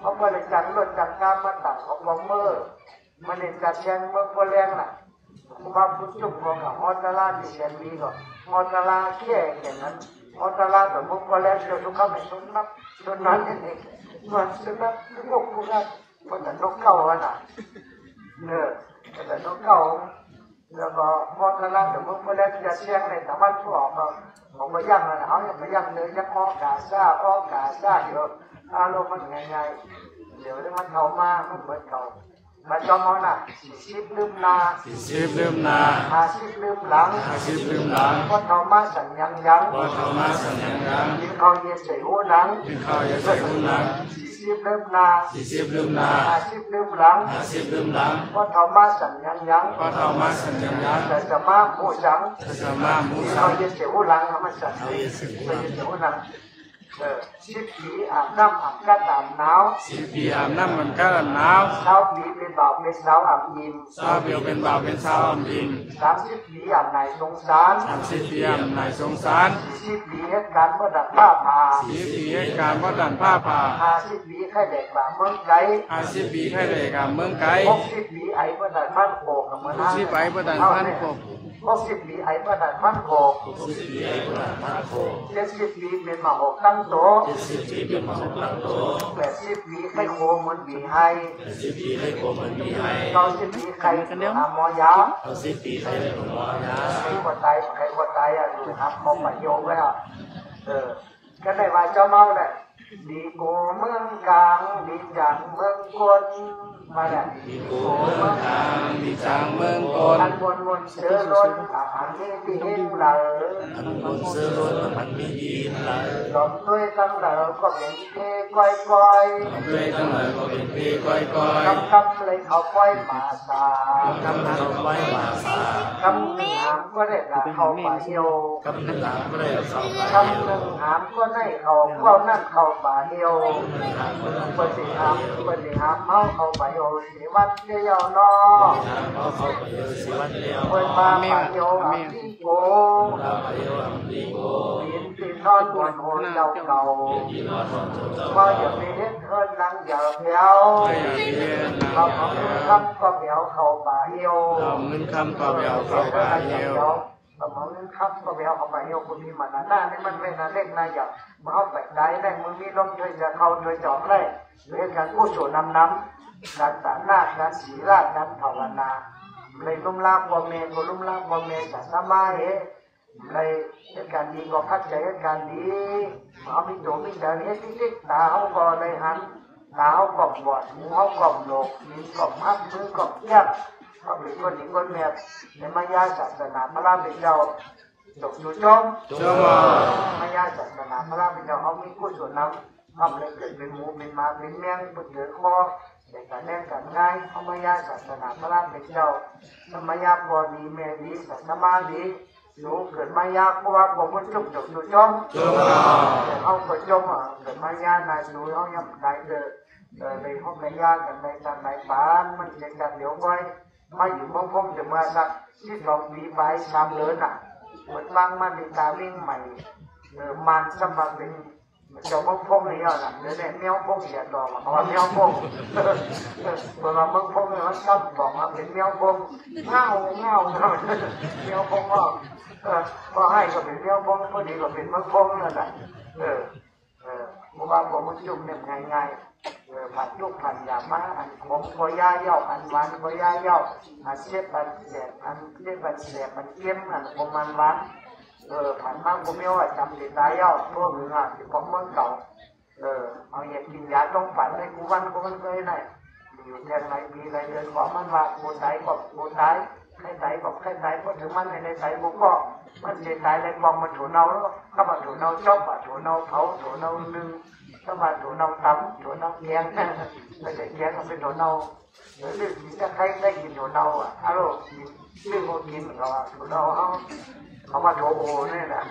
เขาก็เลยจัดรถจัดข้ามมาต่างของบังเมอร์มันเป็นจัดเสียงเมืองโบราณน่ะความผู้จุกของมอตลาดิเซนบีก็มอตลาเที่ยงอย่างนั้นมอตลาแต่มุกโบราณเราทุกข์ไม่ทุกข์นับทุกข์นั้นเองมันทุกข์นับทุกข์ทุกข์นับมันแต่นกเก่าอ่ะนะเนอะแต่นกเก่าแล้วก็มอตลาแต่มุกโบราณจัดเสียงในสามวันชั่วก็ของมาย่างนะเอาอย่างมาย่างเนื้อย่างอ้อกาซ่าอ้อกาซ่าเยอะอารมณ์มันไงไงเดี๋ยวเรื่องมันเข่ามามันเหมือนเข่ามาจอมเอาหน่ะสี่สิบลืมนาสี่สิบลืมนาห้าสิบลืมหลังห้าสิบลืมหลังวัดเขามาสั่งยังยังวัดเขามาสั่งยังยังยิงเขาเย็นใส่หัวหนังยิงเขาเย็นใส่หัวหนังสี่สิบลืมนาสี่สิบลืมนาห้าสิบลืมหลังห้าสิบลืมหลังวัดเขามาสั่งยังยังวัดเขามาสั่งยังยังแต่จะมาหมูสังแต่จะมาหมูสังเขาเย็นใส่หัวหลังเขามาสั่งเขาเย็นใส่หัวหนังสิบปีอาบน้ำอาบกระดามหนาวสิบปีอาบน้ำมันกระดามหนาวเช้าปีเป็นบ่าวเป็นสาวอาบยิมเช้าปีเป็นบ่าวเป็นสาวอาบยิมสามสิบปีอาบนายสงสารสามสิบปีอาบนายสงสารสิบปีเหตุการณ์บ่ดันผ้าผ่าสิบปีเหตุการณ์บ่ดันผ้าผ่าห้าสิบปีแค่เด็กบ่าเมืองไกลห้าสิบปีแค่เด็กบ่าเมืองไกลหกสิบปีไอ้บ่ดันพันโขกกับเมืองห้าสิบปีบ่ดันพันโขกหกสิบปีไอ้บ่ดันพันโขกหกสิบปีไอ้บ่ดันพันโขกเจ็ดสิบปีเป็นมาหกตั้งโตเจ็ดสิบปีเป็นมาหกตั้งโตแปดสิบปีไม่โคเหมือนบีไฮแปดสิบปีไม่โคเหมือนบีไฮเก้าสิบปีใครหามอยาเก้าสิบปีใครหามอยาที่คนตายใครคนตายอ่ะดูครับมองมาโยงไว้อ่ะเออก็ได้มาเจ้าเมาเนี่ยดีโกเมืองกลางดีจังเมืองคนมาเนี่ยดีโกเมืองกลางดีจังเมืองคนอันวนวนเสือล้นอาหารมีดีหลายอันวนเสือล้นอาหารมีดีหลายลมด้วยตั้งหลายก็เป็นเพก้อยก้อยลมด้วยตั้งหลายก็เป็นเพก้อยก้อยคำคำเลยเขาก้อยมาสาคำเขาก้อยมาสาคำหนึ่งหามก็ได้หลาเขาป่าเดียวคำหนึ่งหามก็ได้หลาเขาป่าเดียวคำหนึ่งหามก็ได้เขาก้าวนั่นเขาป่าเดียวเปิดสิหามเปิดสิหามเมาเขาป่าเดียวสิวันเดียวน้อเขาป่าเดียวสิวันเดียวเปิดมาป่าเดียวอัมพีโกป่าเดียวอัมพีโกยินดีนอนบนหัวเจ้าเก่าว่าอย่าไปเล่นเฮิร์นลังอย่าเบี้ยวเราเอาเงินคำก็เบี้ยวเขาป่าเดียวเราเงินคำก็เบี้ยวเขาป่าเดียวสมองนั้นครับก็ไปเอาเข้าไปเอาคนนี้มาหน้าหน้านี่มันไม่น่าเล็กน่าใหญ่มาเข้าไปได้ได้มือมีลมช่วยจะเข้าช่วยจอบได้หรือการกู้โฉนน้ำน้ำการสานาการสีราดการภาวนาเลยลุ่มลาบบอมเมย์ก็ลุ่มลาบบอมเมย์จะสบายเลยเหตุการณ์ดีก็คัดใจเหตุการณ์ดีเอาไม่โจมไม่ด่าเนี่ยติ๊กติ๊กตาเขาก็เลยหันตาเขากบหวดหูเขากบโลกมือกบมัดมือกบแยบก็มีคนหนึ่งคนแม่ในมายาศาสนาพระรามเป็นเจ้าตกอยู่จมมายาศาสนาพระรามเป็นเจ้าเขามีกุศลน้ำทำเลยเกิดเป็นหมูเป็นมาเป็นแมงเป็นเดือดคอแต่การแน่นการง่ายเขามายาศาสนาพระรามเป็นเจ้าสมัยพอดีแม่ดีศาสนาดีหนูเกิดมายาเพราะว่าผมมันจมตกอยู่จมแต่เขาก็จมอ่ะเกิดมายานายหนูเขายังได้เดือดในห้องมายากันในจันในป่ามันจะจัดเดี่ยวไว้มาอยู่บ้องพงจะมาสักที่สองปีไปสามเดือนอ่ะเหมือนบางมันมีตาวิ่งใหม่เออมันสมัครเป็นเจ้าบ้องพงนี่อ่ะเดี๋ยวเนี่ยแมวพงเสียดอกมาเขาว่าแมวพงเวลาบ้องพงเนี่ยมันชอบบอกว่าเป็นแมวพงเงาเงาแมวพงก็เออก็ให้ก็เป็นแมวพงพอดีก็เป็นบ้องพงนั่นแหละเออเออ เมื่อวานผมมันจุ่มหนึ่งง่ายๆเออผัดลูกผัดยามาอันของขอยาเย้าอันหวานขอยาเย้าอันเจ็บอันแสบอันเจ็บอันแสบอันเค็มอันประมาณหวานเออผัดมากผมไม่ว่าจำเด็ดได้เย้าตัวหนึ่งอ่ะที่ผมเมื่อเก่าเออเอาเหยียบกินยาต้องฝันในกูวันกูมันเคยไหนอยู่แทนไรมีไรเดินขวามันว่าโบไซกับโบไซใครใส่กับใครใส่พอถึงมันในใส่บุกก็มันใส่ใส่ในกองมันถูเน่าแล้วก็มาถูเน่าชอบมาถูเน่าเผาถูเน่านึ่งก็มาถูเน่าตำถูเน่าแกงไม่ใช่แกงก็เป็นถูเน่าหรือดื่มกินก็ใครได้กินถูเน่าอ่ะอร่อยดื่มก็กินก็ถูเน่าเขาเขามาถูโอ้เนี่ยนะ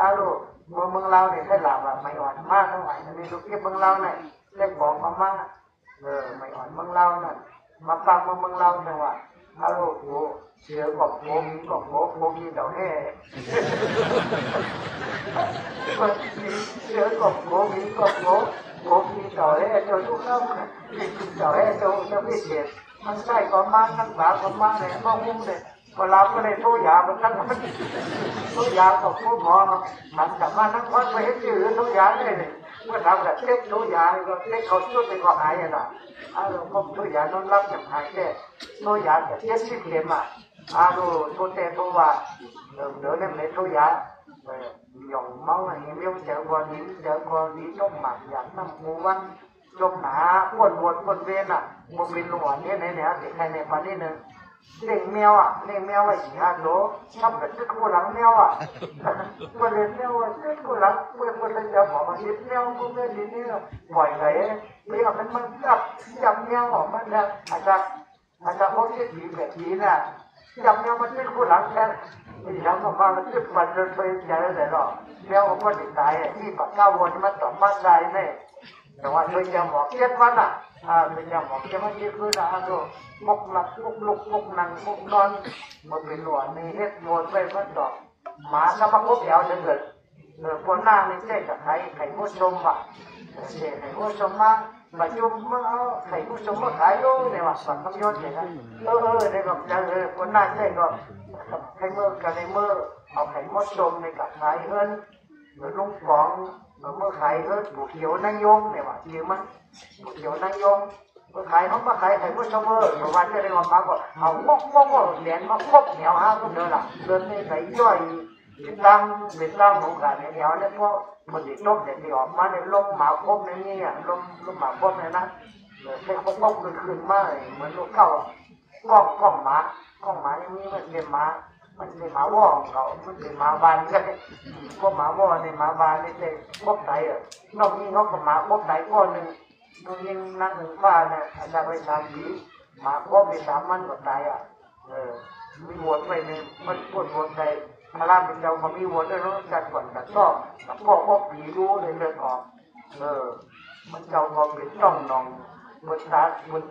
อร่อยเมืองเมืองเราเนี่ยแค่หลับแบบไม่อ่อนมากเท่าไหร่ในลูกเก็บเมืองเราเนี่ยเล่นบอกมามากเออไม่อ่อนเมืองเราเนี่ยมาฟังมาเมืองเราจังหวะฮัลโหลโง่เสือบอกโง่มีบอกโง่โง่มีเดาแห่เสือบอกโง่มีบอกโง่โง่มีเดาแห่เจ้าทุกข์น้ำเดาแห่เจ้าเจ้าไม่เสียมันใช่ก็มากทั้งบ้าก็มากเลยมองมุมเลยพอรับก็เลยโทษยามันทั้งมันโทษยากับโทษหมอมันกลับมาทั้งวันไปเห็นชื่อโทษยาเลยเนี่ยเมื่อเราแบบเล็กตัวยาเราเล็กเขาช่วยไปก่อหายอะไรล่ะอาเราพบตัวยาโน้นรับจากหายแค่ตัวยาแบบเจ็ดสิบเล่มอ่ะอาเราโทเตโทว่าเดิมเดิมเล่มในตัวยาหย่องเมาอะไรเงี้ยไม่เจอวันนี้เจอวันนี้ต้องหมักอยากน้ำมูวันจมหนาปวดปวดปวดเวียนอ่ะปวดเป็นหลวดเนี่ยไหนไหนเด็กใครในป่านี่หนึ่งเลี้ยงแมวอ่ะเลี้ยงแมวไว้สี่ห้าตัวชอบแบบตึ๊ดกูหลังแมวอ่ะกูเลี้ยงแมวตึ๊ดกูหลังกูกูเลยจะบอกว่าเลี้ยงแมวกูไม่ดีนี่หรอกปล่อยไงไม่เอาเป็นมันจับจับแมวออกมาเนี่ยอาจจะอาจจะพวกที่ผีแบบผีน่ะจับแมวมันตึ๊ดกูหลังแค่ที่หลังออกมามันตึ๊ดมันเลยไปใหญ่เลยหรอกแมวมันก็ติดตายที่ปากก้าววนมันต่อมาได้แน่แต่ว่าโดยจะหมอกเจ็ดวันอ่ะอ่าโดยจะหมอกเจ็ดวันนี่คือนะดูมกหลับมกลุกมกนั่งมกนอนมันเป็นหลวงในเฮ็ดโมดไปมันดอกหมาถ้ามาพบแถวจะเกิดเออคนหน้าในเจ๊กับไข่ไข่มุ้งชมว่ะเจ๊ไข่มุ้งชมมามาชมมาเอาไข่มุ้งชมมาขายโอ้ในวัดสันต้องยศเลยนะเออเออในกับจังเลยคนหน้าเจ๊ก็ไข่เมื่อกับไข่เมื่อเอาไข่มุ้งชมในกับไข่เฮิร์นหรือลุงฟองเมื่อขายเออบุกเขียวนายยงเนี่ยว่ะยืมมันบุกเขียวนายยงเมื่อขายเขาเมื่อขายขายผู้ชมเออประมาณจะได้มาพักก็เอางกงกก็เหรียญมาครบแนวห้าก็เดินหลังเดินในสายย่อยเป็นตั้งเป็นตั้งของการในแนวเนี่ยเพราะมันติดลบเด็ดเดี่ยวมาในลมหมาคบในนี่อ่ะลมลมหมาคบในนั้นใช้คบคบคือคืนมากเหมือนลูกเก่าก้องก้องหมาก้องหมาอย่างนี้มันเป็นหมามันเป็นหมาว่องเขามันเป็นหมาบานใช่ไหมก็หมาว่อในหมาบานนี่เลยพวกไตอ่ะนอกนี้นอกกับหมาพวกไตก้อนหนึ่งนอกนี้นั่งหนึ่งฟ้าเนี่ยอาจารย์ไปสามปีหมาพวกไปสามมันกับไตอ่ะเออมีวัวไปเนี่ยมันปวดวัวไตพลาเป็นเจ้าเขามีวัวด้วยรู้จักก่อนแต่ก็แต่พ่อพวกผีรู้เลยเลยออกเออมันเจ้าเขาเป็นต้องนองมันตามัน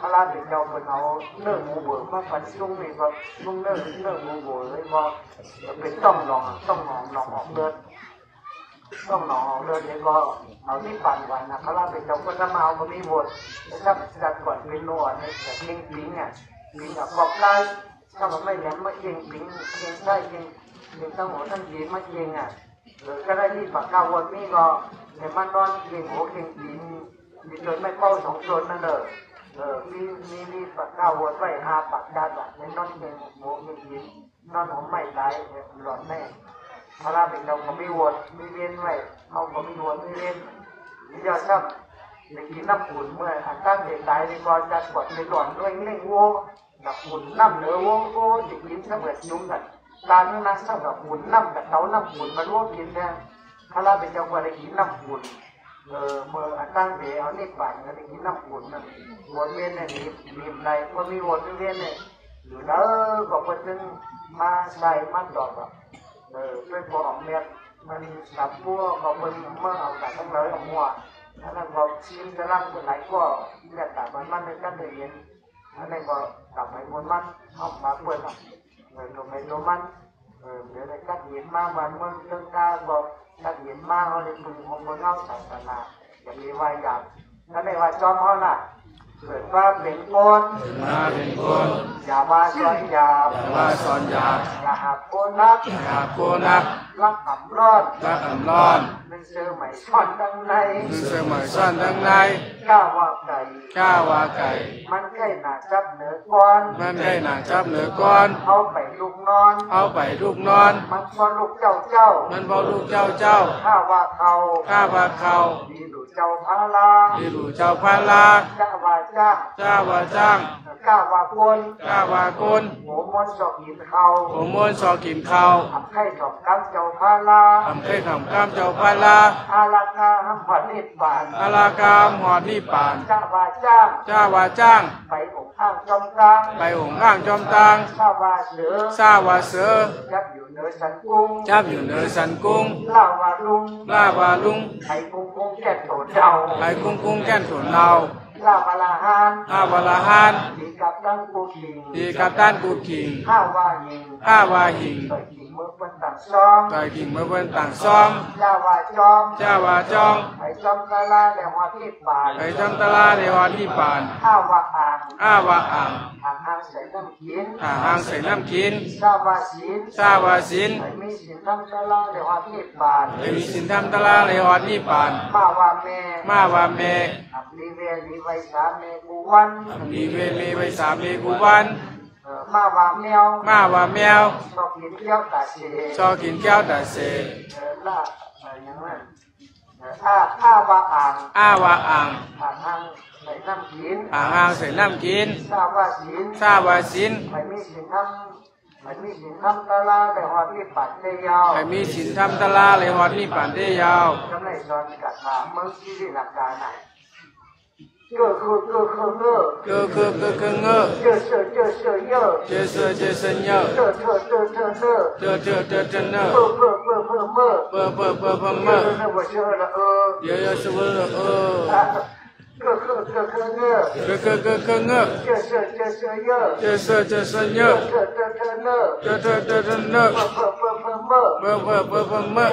พลาเป็นเจ้าเป็นเอาเนื้อหมูเบื่อมาฝันซุ่งนี่ว่าซุ่งเนื้อเนื้อหมูเบื่อเลยว่าเป็นต้องหนองต้องหนองหนองออกเลือดต้องหนองออกเลือดเลยก็เอาที่ปั่นวันนะพลาเป็นเจ้าก็จะมาเอาก็มีบทถ้าจัดก่อนเป็นโลดเนี่ยแต่เลี้ยงปิ้งเนี่ยปิ้งแบบกรอบได้ถ้ามันไม่แหลมมาเองปิ้งเองได้เองเองทั้งหัวทั้งยีมาเองอ่ะหรือก็ได้ที่ปากกาวนนี่ก็แต่มันนอนเองหัวเองปิ้งมีโดนไม่เข้าสองโดนนั่นเลยเออมีมีมีปากข้าววัวไส้หาปากดาดในนอนเองโมมีหินนอนผมไม่ได้หลอนแน่พระราเป็นเราผมมีวัวมีเวียนไว้เอาผมมีวัวมีเวียนวิญาชับเด็กกินน้ำขุ่นเมื่ออาตั้งเด็กตายในกอจัดกดในหลอนด้วยเล่งวัวดับขุ่นน้ำเหนือวัวโอ้เด็กกินเสมอยุ่งกันตาเนื้อน้ำเสมอขุ่นน้ำกับเต้าน้ำขุ่นมาล้วงกินแทนพระราเป็นเราคนเด็กกินน้ำขุ่นเออเมื่อตั้งเดี๋ยวเอานี่ปั่นกันกินน้ำขุ่นนะวนเวียนเนี่ยมีมีอะไรก็มีวนเวียนเนี่ยอยู่แล้วก็คนนึงมาใส่มัดดอกแบบเออเป็นพวกออกเม็ดมันสับพัวก็คนเมื่อเอาแต่ทั้งร้อยออกมัวแล้วก็ชิ้นจะร่างคนไหนก็เม็ดแต่มันมันเป็นกันเลยเย็นแล้วก็ตับไปคนมันออกมาเปิดอ่ะเออตัวไปตัวมันเออเดี๋ยวในกัดเย็นมากวันเมื่อเลิกตาก็กัดเย็นมากเขาเลยปรุงของคนเอาใส่ตลาดอย่างนี้ว่าอย่างแล้วในว่าจอมเขาน่ะเกิดมาเป็นคนอย่ามาสอนยาอย่าหาโกนัก รักอ่ำร้อนรักอ่ำร้อนมันเสือใหม่ซ่อนดังในมันเสือใหม่ซ่อนดังในข้าว่าไก่ข้าว่าไก่มันใกล้หนาจับเหนือก้อนมันใกล้หนาจับเหนือก้อนเอาไปลูกนอนเอาไปลูกนอนมันพอลูกเจ้าเจ้ามันพอลูกเจ้าเจ้าข้าว่าเขาข้าว่าเขาดีดูเจ้าพาลาดีดูเจ้าพาลาข้าว่าจ้างข้าว่าจ้างข้าว่าคนข้าว่าคนหัวมนสอกหินเขาหัวมนสอกหินเขาทำให้ทำกรรมเจ้าพาลาทำให้ทำกรรมเจ้าพาลาอาลากาหอดนิปานอาลากาหอดนิปานจ้าว่าจ้างจ้าว่าจ้างไปองค์ข้างจอมตังไปองค์ข้างจอมตังซาว่าเสือซาว่าเสือจับอยู่เนื้อสันกุ้งจับอยู่เนื้อสันกุ้งลาวาลุงลาวาลุงไข่กุ้งกุ้งแก่นโถนเดาไข่กุ้งกุ้งแก่นโถนเดาลาวาลาฮานลาวาลาฮานดีกับด้านกูขิงดีกับด้านกูขิงข้าวาหิงข้าวาหิงเมื่อวันต่างซ้อมต่อยกิ่งเมื่อวันต่างซ้อมเจ้าว่าจอมเจ้าว่าจอมไอ้จอมตะลาเดี๋ยวหัวที่ป่านไอ้จอมตะลาเดี๋ยวหัวที่ป่านอ้าวว่าอ่างอ้าวว่าอ่างอ่างอ่างใส่น้ำขินอ่างอ่างใส่น้ำขินซาว่าสินซาว่าสินไอ้มีสินทำตะลาเดี๋ยวหัวที่ป่านไอ้มีสินทำตะลาเดี๋ยวหัวที่ป่านมาว่าเมมาว่าเมอับลีเวลีไว้สามเมกุวันอับลีเวลีไว้สามเมกุวันมาว่าแมวมาว่าแมวชอบกินแก้วตาเสชอบกินแก้วตาเสลาอะไรอย่างเงี้ยอ้าอ้าว่าอ่างอ้าว่าอ่างอ่างอ่างใส่น้ำกินอ่างอ่างใส่น้ำกินซาว่าสินซาว่าสินไม่มีสินทำไม่มีสินทำตะลาเลยหอดที่ปัดได้ยาวไม่มีสินทำตะลาเลยหอดที่ปัดได้ยาวจำได้ตอนกัดมาเมื่อกี้ที่หลักการไหนเกือเกือเกือเกือเงือเกือเกือเกือเกือเงือเจอเจอเจอเจอเยอะเจอเจอเจอเจอเยอะเจอเจอเจอเจอเนอเจอเจอเจอเจอเนอเพื่อเพื่อเพื่อเพื่อเมื่อเพื่อเพื่อเพื่อเพื่อเมื่อเยอะเยอะเยอะละเออเยอะเยอะเยอะละเออเกือเกือเกือเกือเงือเกือเกือเกือเกือเงือเจอเจอเจอเจอเยอะเจอเจอเจอเจอเยอะเจอเจอเจอเนอเจอเจอเจอเจอเนอเพื่อเพื่อเพื่อเพื่อเมื่อเพื่อเพื่อเพื่อเพื่อเมื่อ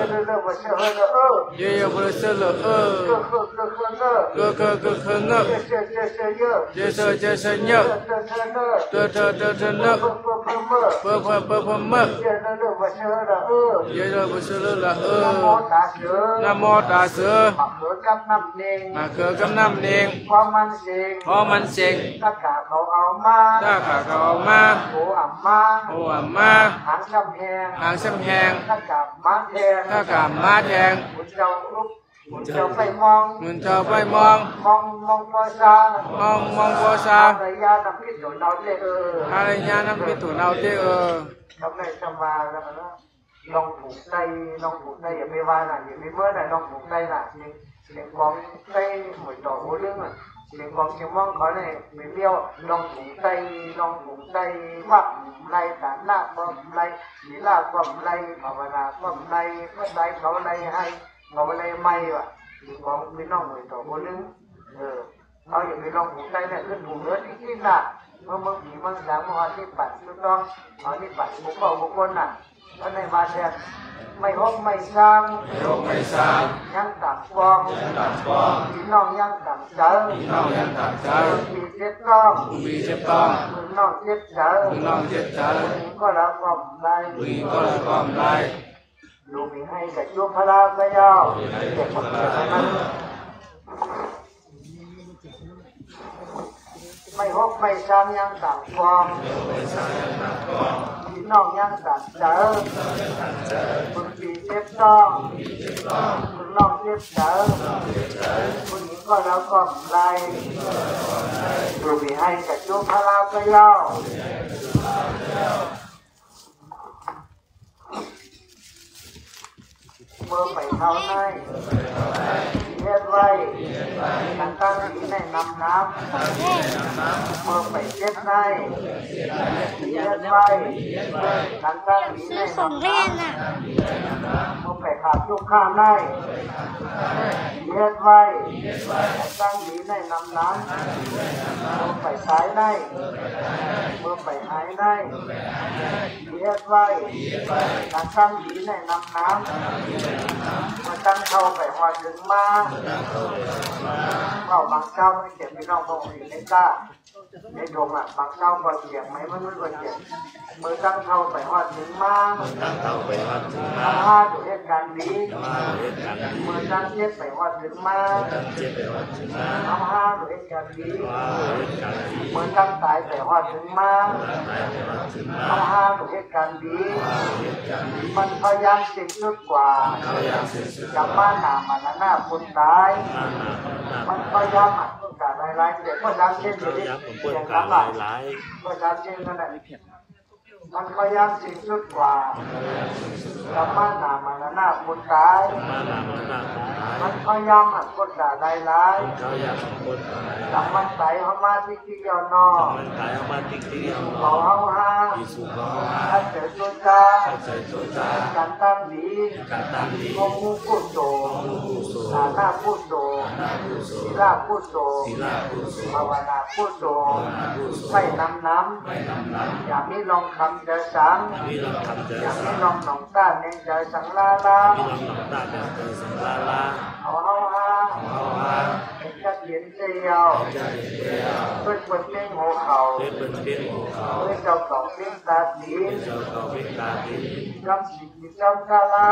เยอะเยอะเยอะละเออเยอะเยอะเยอะละเออเกือเกือเกือเกือเงือเจอเจอเจอเยอะเจอเจอเจอเจอเยอะเจอเจอเจอเจอเนอเพื่อเพื่อเพื่อเมื่อเพื่อเพื่อเพื่อเพื่อเมื่อเยอะเยอะเยอะละเออเยอะเยอะเยอะละเออนโมตาเสือนโมตาเสือมาเกือกำน้ำเนงมาเกือกำน้ำเนงพอมันเสงพอมันเสงตะกาเขาเอามาตะกาเขาเอามาโออัมมาโออัมมาหางช้ำแหงหางช้ำแหงตะกาม้าแทงตะกาม้าแทงขุนเจ้าลุกขุนเจ้าไปมองขุนเจ้าไปมองมองมองบัวซามองมองบัวซาอะไรยาน้ำพิษถูนเอาเตออะไรยาน้ำพิษถูนเอาเตอทำไงจำมาแล้วนะลองถูกใจลองถูกใจอย่าไม่ว่านะอย่าไม่เมื่อไหร่ลองถูกใจนะเด็กกองไตหมดดอกหัวเรื่องอ่ะเด็กกองเชียงม่องเขาเนี่ยมีเบี้ยวลองถุงไตลองถุงไตวักไรสารลาบวักไรหรือลาบวักไรภาวนาวักไรวักไรเขาไรให้เขาไรไม่ว่ะเด็กกองมีน้องหมดดอกหัวเรื่องเออเอาอย่างมีลองถุงไตเนี่ยขึ้นถุงเนื้อที่ที่หนักเมื่อเมื่อผีเมื่อสามวันที่ปัดทุกน้องตอนที่ปัดบุกเบาบุกคนหนักวันไหนมาเชียไม่หกไม่ซ้ำไม่หกไม่ซ้ำยังตัดฟองยังตัดฟองพี่น้องยังตัดเจอพี่น้องยังตัดเจอมีเจ็บต้องมีเจ็บต้องพี่น้องเจ็บเจอพี่น้องเจ็บเจอพี่ก็ละกล่อมได้พี่ก็ละกล่อมได้ลูกมีให้แต่โยมพระก็ยาวเจ็บหมดเลยมันไม่หกไม่ซ้ำยังตัดฟองน้องยังตัดเจอคุณปีเจ็บต้องคุณน้องเจ็บเจอคุณหญิงก็แล้วก็ไรดูบีให้กับโยมพลาก็เล่าเมื่อไปเท่าไหร่เย็บไว้ตั้งตั้งนี้ในน้ำน้ำเมื่อไปเย็บไว้เย็บไว้ตั้งตั้งนี้ในน้ำน้ำเมื่อไปขาดลูกข้าในเย็บไว้ตั้งตั้งนี้ในน้ำน้ำเมื่อไปสายในเมื่อไปหายในเย็บไว้ตั้งตั้งนี้ในน้ำน้ำมาตั้งเข้าไปหอยถึงมาเข้าบางเจ้าไม่เก็บไม่น้องมองเห็นในตา เล็กลงอ่ะบางเจ้าก็เสียงไหมมันมันก็เสียงเมื่อตั้งเท่าไปหอดถึงมากเมื่อตั้งเท่าไปหอดถึงมากถ้าตัวเล็กการดีเมื่อตั้งเจ็บไปหอดถึงมากถ้าห้าตัวเล็กการดีเมื่อตั้งตายไปหอดถึงมากถ้าห้าตัวเล็กการดีมันพยายามสิ่งนึกกว่าจำบ้านหนามาหน้าคนตายมันพยายามอ่ะการไล่ไล่เด็กก็ย้ำเช่นเดียวกันเด็กการไล่ไล่ก็ย้ำเช่นนั่นแหละมันก็ย้ำสิ่งสุดกว่าธรรมะหนามันหน้าบุญกายมันก็ย้ำหัดกดด่าไล่ไล่ธรรมะใสธรรมะที่ที่ยาวนอเขาห้าวห้าถ้าเจอโจจาการตั้งดีโมกุกุโจฐานะกุโจศีลากุโจภาวนากุโจไม่น้ำน้ำอย่ามีลองคำใจสังอย่ามีลองหนองตาเนใจสังลาลาเอาห้าวห้าจัดเย็นเดียวเพื่อนเพื่อนเลี้ยงหัวเขาเพื่อนเลี้ยงหัวเขาเพื่อนเจ้าสองเลี้ยงตาดีจำสิจิจำกาลา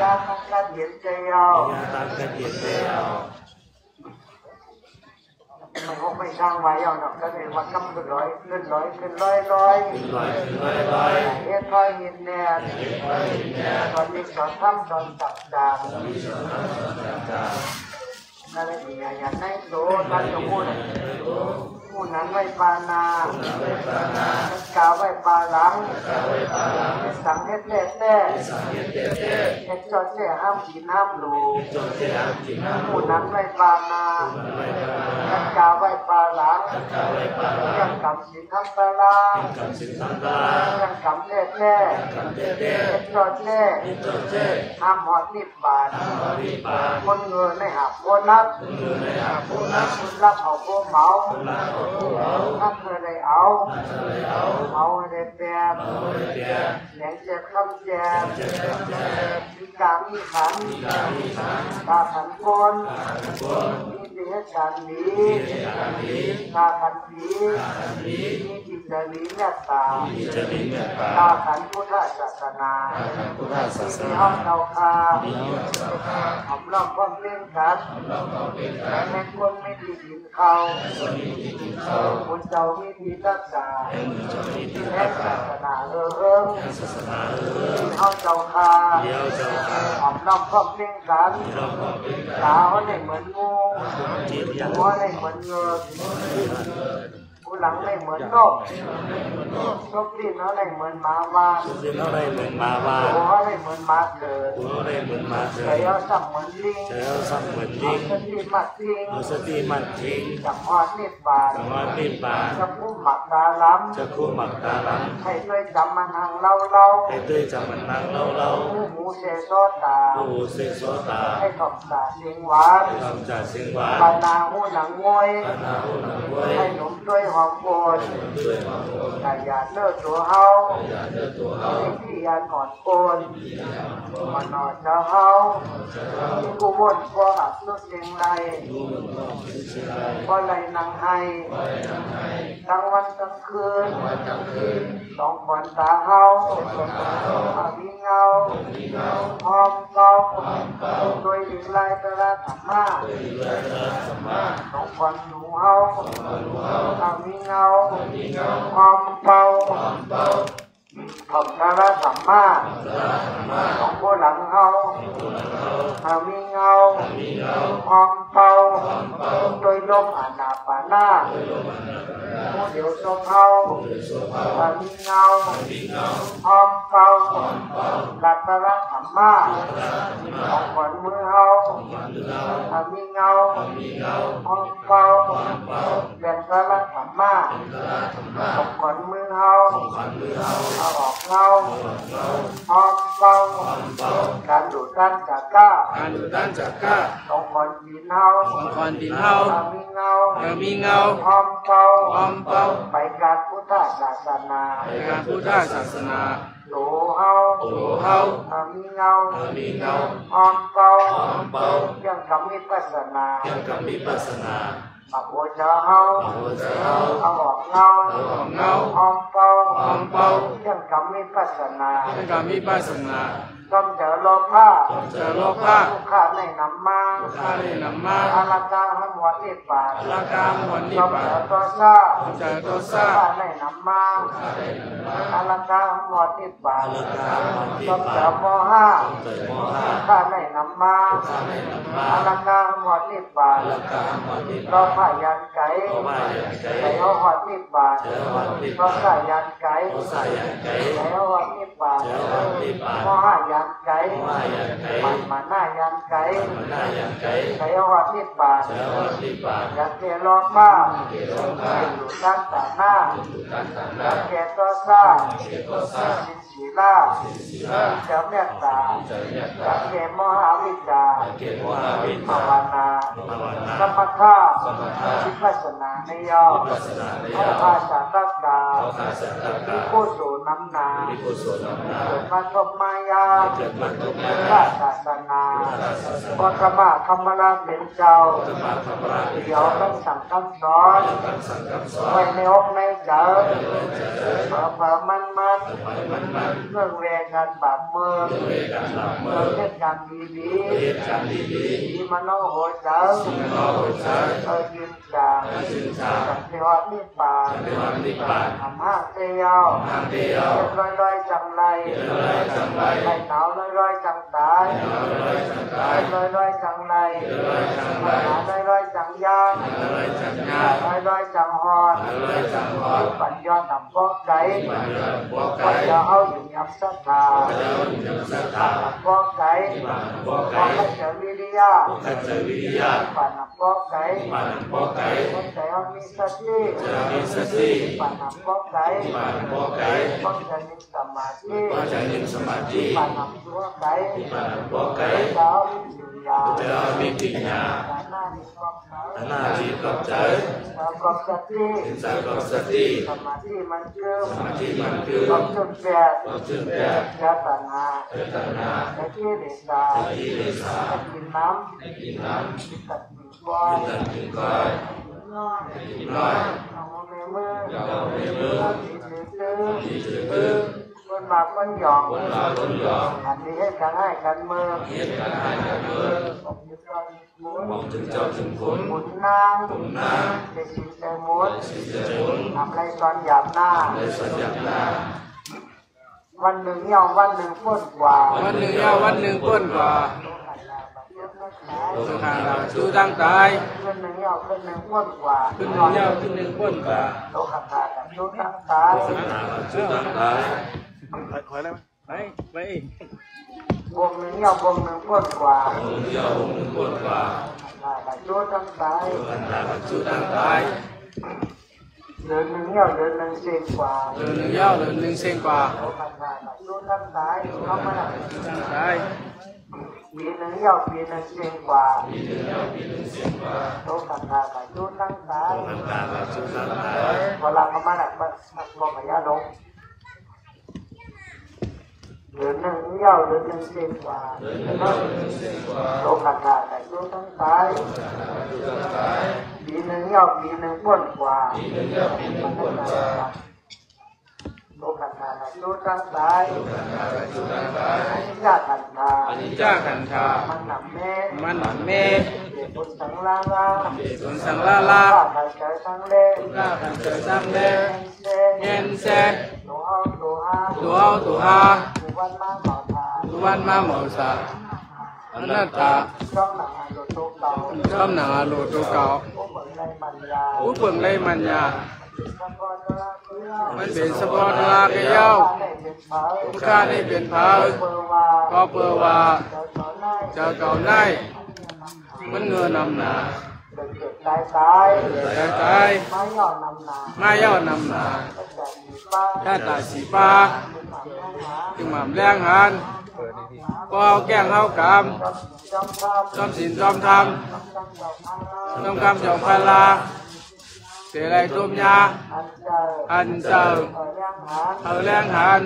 ญาติจัดเย็นเดียวไม่คงไม่สร้างไว้เอาหนักก็เลยวัดน้ำขึ้นร้อยขึ้นร้อยขึ้นร้อยร้อยเอ็ดร้อยหินแนนสอนดิสอนถ้ำสอนตักดาบนั่นเองอย่างในโสตันจมูนผู้นั้นไว้ปานานักกาไว้ปาหลังสังเฮ็ดเล่เล่เฮ็ดจอดเล่ห้ามกินห้ามหลูผู้นั้นไว้ปานานักกาไว้ปาหลังยังกำสินทั้งตาลายังกำเล่เล่เฮ็ดจอดเล่ห้ามหอดนิบบาทคนเงินในหักโคนักคุณรับเอาโคเมาถ้าเธอได้เอาเอาได้แปรแหลงเจ็บข้ามแจมมีกามีขันตาขันกลมีจิตการมีตาขันผีมีจิตใจมีเมตตาตาขันพุทธศาสนามีห้องเตาคาหอมล้อมความเล่นขันแม่คนไม่ดีหินเขาคนเจ้ามีที่รักษาแห่งศาสนาเรื่องเรื่องเท้าเจ้าคาหอมน้ำครอบเลี้ยงกันตาเขาได้เหมือนงูหัวได้เหมือนเงือกกูหลังได้เหมือนนกชกดิ้นเขาได้เหมือนหมาบ้านหัวได้เหมือนหมาเกิดใจเอาสับเหมือนลิงเอาสติมัดทิ้งเอาสติมัดทิ้งจับหอดนิบบาทจะคู่หมักตาล้ำจะคู่หมักตาล้ำให้ด้วยจำมันทางเล่าเล่าให้ด้วยจำมันทางเล่าเล่าหูหูเสโซตาหูหูเสโซตาให้ขอบตาเสียงหวานให้ขอบตาเสียงหวานปานาหูหนังงอยให้หนุ่มด้วยหอมโกนแต่อย่าเลิกตัวเฮาให้พี่ยานหอดโกนมันนอนจะเฮาที่กูบ่นก็หักสุดเสียงไรก็ไรนางไห้ทั้งวันทั้งคืนสองขวัญตาเฮาอาบีเงาหอมเกาโดยถึงลายตระธรรมะสองขวัญหนูเฮาอาบีเงาหอมเกาขอบตระธรรมะสองผู้หลังเฮาอาบีเงาหอมเกาโดยลมอานาปานาผู้เดียวโซเผาปันเงาหอมเกาหลักตระธรรมะของขวัญมือเฮาปันเงาหอมเกาแบ่งตระธรรมะของขวัญมือเฮาเอาออกเงาหอมเกาการดูดดันจากก้าของขวัญดินเฮาปันเงาหอมเกาไปการพุทธศาสนาไปการพุทธศาสนาโลเฮาโลเฮาอามีเงาอามีเงาออมเปาออมเปายังกรรมวิปัสสนายังกรรมวิปัสสนา Mặc vô chở hâu, áo bọc ngâu, ôm bâu, chân cầm mi phát sần à, tâm trở lô pha, lúc khá này nằm mang, á la ca hân hóa tiệt bạc, tâm trở tố xa, khá này nằm mang, á la ca hân hóa tiệt bạc, tâm trở mô ha, khá này nằm mang, á la ca hân hóa tiệt bạc, tâm khá yán cái, thầy hóa hóa tiệt bạc, tâm khá yán cái, thầy hóa tiệt bạc, mô ha yán cái, mặt mặt na yán cái, thầy hóa tiệt bạc, yán kê lô pha, đủ tán tả na, yán kê tố xa, xin xí la, chấm nhạc tả, yán kê mô ha vi trà, mạ vạn na, tâm mặt thaวิปัสสนาในยอมเอาภาษาตักดาวิโกโสน้ำนาเกิดมาทบมายาพระศาสนาพระธรรมธรรมราชเป็นเจ้าเดี๋ยวต้องสั่งคำสอนไว้ในอกในใจเผื่อเผื่อมันมันเรื่องเวรการบาปเมื่อเรื่องการดีดีดีมโนโหเจ้าเออยืนจางสันติวัฒน์นิพานทำห้างเตียวเดือดร้อยร้อยจังไรไหลหนาวร้อยร้อยจังตายร้อยร้อยจังไรหาร้อยร้อยจังยานร้อยร้อยจังหอนปัญญาหนำบกไก่ปัญญาเอาอยู่ยำสัตตาบกไก่บกไก่วิริยะปัญญาบกไก่ปัญญาบกไก่บกไก่เอามีสติปัญญาบกไก่บกไก่บกไก่นิ่งสมาธิปัญญานิ่งสมาธิปัญญาบกไก่ปัญญาบกไก่เจ้ามีปัญญาฐานะที่กอบใจสินสารกอบสติสมาธิมันคือสมาธิมันคือความจงแก่ความจงแก่เจตนาเจตนาในที่เดชาในที่เดชากินน้ำในกินน้ำกินตัดกินก้อยกินตัดกินก้อยกินน้อยเอาเมมือเอาเมมือดีจืดตื้อคนมาคนหยอกอันนี้ให้กันให้กันเมืองมองถึงเจ้าถึงคนหมุนนางเด็กสินใจมุนทำไรสอนหยาบหน้าวันหนึ่งเงาวันหนึ่งป้นกว่าวันหนึ่งเงาวันหนึ่งป้นกว่าลงทางเราชูตั้งใจขึ้นหนึ่งเงาขึ้นหนึ่งป้นกว่าขึ้นหนึ่งเงาขึ้นหนึ่งป้นกว่าลงทางเราชูตั้งใจชูตั้งใจขอได้ไหมไปไปวงหนึ่งเงาวงหนึ่งป้นกว่าวงหนึ่งเงาวงหนึ่งป้นกว่าชูตั้งใจชูตั้งใจเดินหนึ่งเงาเดินหนึ่งเซนกว่าเดินหนึ่งเงาเดินหนึ่งเซนกว่าชูตั้งใจเข้ามาชูตั้งใจปีหนึ่งยาวปีหนึ่งเสียงกว่าโตขันตาใบชูตั้งตายพลังมาหนักบัดหนักบ่มายาดงเดือนหนึ่งยาวเดือนหนึ่งเสียงกว่าโตขันตาใบชูตั้งตายปีหนึ่งยาวปีหนึ่งปนกว่าลูกขันธาลูกตั้งใจอันนี้จ้าขันธาอันนี้จ้าขันธามันหนักเมฆมันหนักเมฆเด็กคนสังลาลาเด็กคนสังลาลาข้าขันเจอสังเลข้าขันเจอสังเลเงินเซนตัวเอาตัวอาตัวเอาตัวอาตัววันมาหมอสาตัววันมาหมอสาอนัตตาชอบหนังอาโลโตเก่าชอบหนังอาโลโตเก่าอุ้ยเปิ่งไรมันยามันเป็นสปอร์ตลาเกย้าคุ้มค่าได้เปลี่ยนผ้าก็เปอร์ว่าเจ้าเก่าไนมันเงินนำหนาเกิดใจใจไม่ยอมนำหนาไม่ยอมนำหนาถ้าตาสีฟ้าจึงหม่ำแรงหันก็เอาแก้งเอากรรมจอมศีลจอมธรรมจอมกรรมจอมพลา สีไรตุมยาอันเจอเอาแรงหาน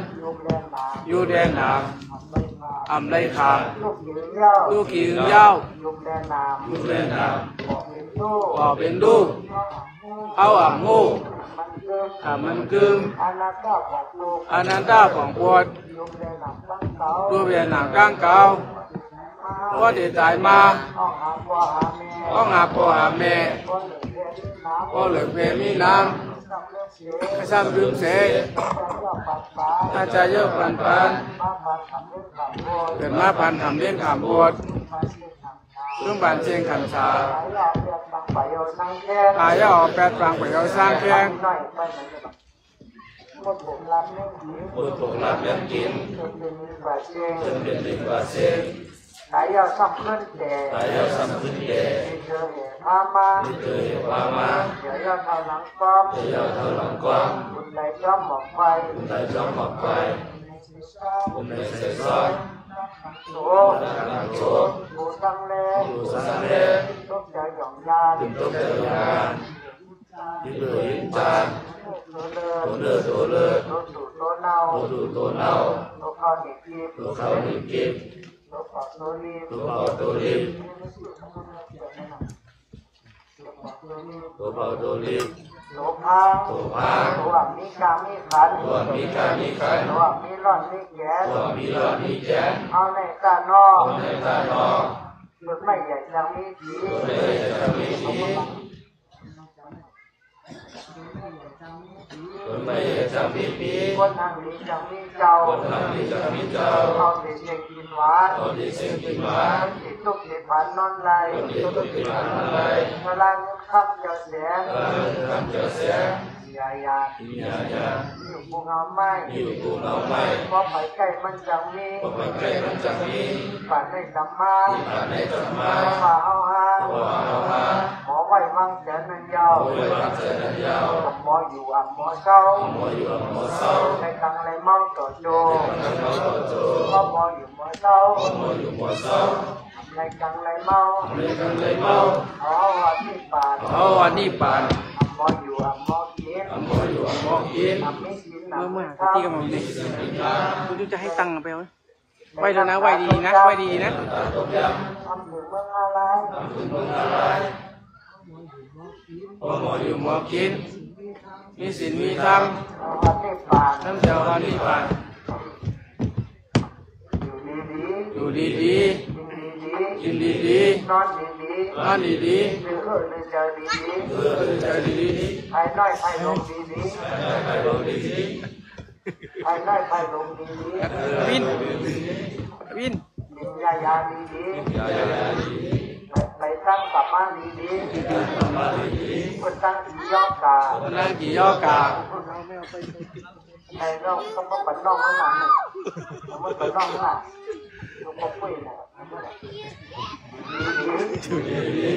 อยู่แดนหนามอำไรขางลูกขี่เย้าลูกแดนหนามบ่อเป็นดูเอาอ่างงูถ้ามันกึ่งอนันตาของปวดดูเวียนหนังก้างเก่าก็เดือดใจมาต้องหาพ่อหาแม่ก็เหลือเพียงมีน้ำข้าซ้ำลืมเสกอาจารย์เยอะปันปันเกิดมาพันทำเล่นขำบดเรื่องบานเชียงขันชาอายะออกแปดฟังไปเขาสร้างแข้งบทบลับเลี้ยงกินจนเป็นลิงบาเซตายเอาซ้ำขึ้นแก่ตายเอาซ้ำขึ้นแก่มีเจอเหตุพามามีเจอเหตุพามาเดี๋ยวเอาเท้าหลังก้อมเดี๋ยวเอาเท้าหลังก้อมบุญไหลจ้อมหมอกไฟบุญไหลจ้อมหมอกไฟบุญไหลเสกซ้อนโซ่หลังโซ่บูสังเล่บูสังเล่ต้มใจหยองยานต้มใจหยองยานยิ้มเหลือยิ้มจานโตเลือดโตเลือดโตดูโตเน่าโตดูโตเน่าโตข้าวหนีกิบโตข้าวหนีกิบตัวปอดตัวริมตัวปอดตัวริมตัวปอดตัวริมตัวพังตัวพังตัวมีกามีขันตัวมีกามีขันตัวมีร้อนมีแก่ตัวมีร้อนมีแก่เอาในตาหนอเอาในตาหนอหลุดไม่ใหญ่จังมีผีหลุดไม่ใหญ่จังมีผีคนไม่จำมีปีคนทางนี้จำมีเจ้าคนทางนี้จำมีเจ้าเอาเด็กเด็กกินหวานเอาเด็กเด็กกินหวานติดตุกติดหวานนอนไหลติดตุกติดหวานนอนไหลพลังขับเจ้าเสียพลังขับเจ้าเสียยายาอยู่ภูเขาไม่อยู่ภูเขาไม่เพราะไปใกล้มันจำมีเพราะไปใกล้มันจำมีป่านในสัมมาป่านในสัมมาป่าเอาฮาป่าเอาฮาขอไหวมังเสนนันยาวขอไหวมังเสนนันยาวหมออยู่อ่ำหมอเศร้าหมออยู่อ่ำหมอเศร้าในทางไรมั่งต่อโจในทางไรมั่งต่อโจพ่อหมออยู่หมอเศร้าพ่อหมออยู่หมอเศร้าในทางไรมั่งในทางไรมั่งเอาวันนี้ป่านเอาวันนี้ป่านหมออยู่อ่ำหมอกินหมออยู่อ่ำหมอกินเมื่อเมื่อที่กำลังนี่คุณจะให้ตังค์ไปไหมไหวแล้วนะไหวดีนะไหวดีนะทำถึงเมื่ออะไรทำถึงเมื่ออะไรหมออยู่หมอกินมีศีลมีธรรมน้ำเจ้าฮานิบาลอยู่ดีดีกินดีดีนอนดีดีนอนดีดีเพื่อเพื่อใจดีดีเพื่อเพื่อใจดีดีไปน้อยไปลงดีดีไปลงดีดีไปน้อยไปลงดีดีวินวินวินยายาดีดีไปตั้งสัมมาดีดีไปตั้งกี่ย่อกาไปตั้งกี่ย่อกาไปน้องต้องต้องเป็นน้องนั่นแหละต้องเป็นน้องนั่นแหละต้องเป็นผู้หญิงดูดีดี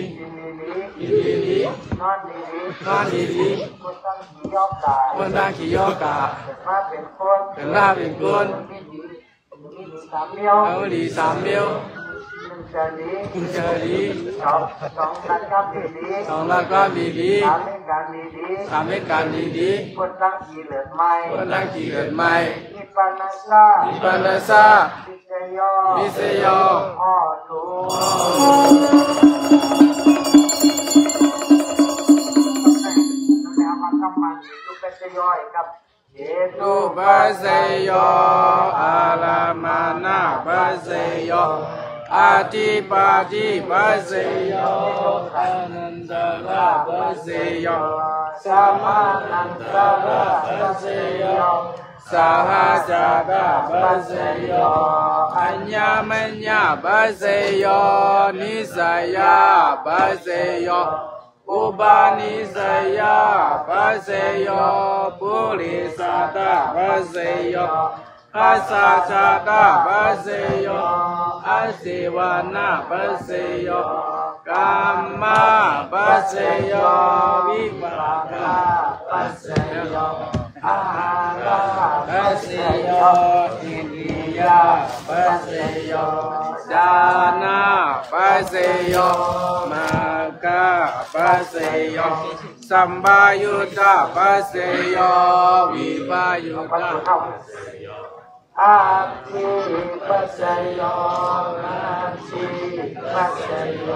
ดีดีดีนอนดีดีนอนดีดีคนตั้งกี่ย่อกาคนตั้งกี่ย่อกาเป็นหน้าเป็นคนเป็นหน้าเป็นคนเอาดีสามเดียวเจริญเจริญสองสองรักกันดีๆสองรักกันดีๆสามเล่นกันดีๆสามเล่นกันดีๆคนตั้งจีเหลือไม่คนตั้งจีเหลือไม่นิพานาซานิพานาซาวิเศยวิเศยอ๋อดูแล้วมาทำมันดูเป็นเศยกับเยตุบาเศยอาลามานาบาเศยอาทิปาทิปัสสิโยอานันตระปัสสิโยสัมมานันตระปัสสิโยสหัสตระปัสสิโยอัญญมัญญปัสสิโยนิสยาปัสสิโยอุปาณิสยาปัสสิโยปุริสตระปัสสิโยอาสาชาตาปัสสิโยอาศิวานาปัสสิโยกัมมาปัสสิโยวิปลาสปัสสิโยอาหารปัสสิโยอินทิยาปัสสิโยดานาปัสสิโยมรรคปัสสิโย สัมปยุตตปัสสโยวิปยุตตปัสสโยอาทิปัสสโยนาทิปัสสโย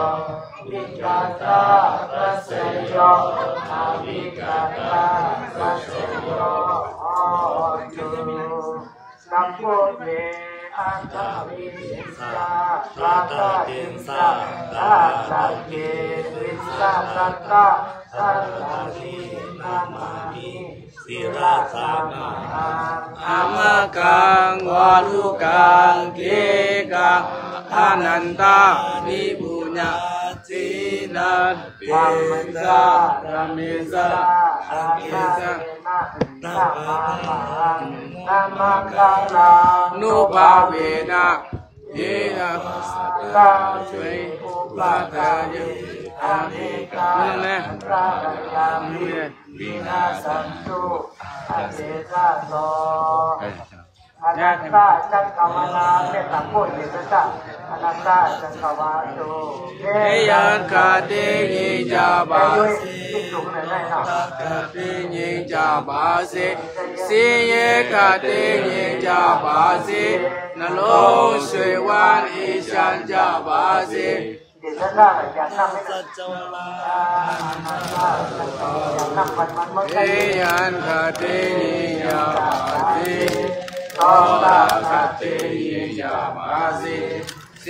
วิกาตาปัสสโยอาวิกาตาปัสสโยอาตุสัมพุทเนอัตตวิสิสาสัตตตินสาสัตตเกวิสาสัตตาสัตตาลีนามามิสิราสามาอามากังวาลุกังเกกังทานันตานิบุญญาจินันติธัมมังสาธัมมิสาธัมมิสานามังกาลังนุภาเวนะเยนะตาเสยอุปาทายะอานิการารามิวินาสันตุอาเสสะโตอนัตตาจักขวานาเตตะโพธิสัตว์อนัตตาจักขวาโตเยนคาเตยิจาบาสิคาเตยิจาบาสิสิเยคาเตยิจาบาสินโลสวยวานิชันจาบาสิสัจจวาลาเยนคาเตยิจาบาสิโตตาคเตยิยามาสิเส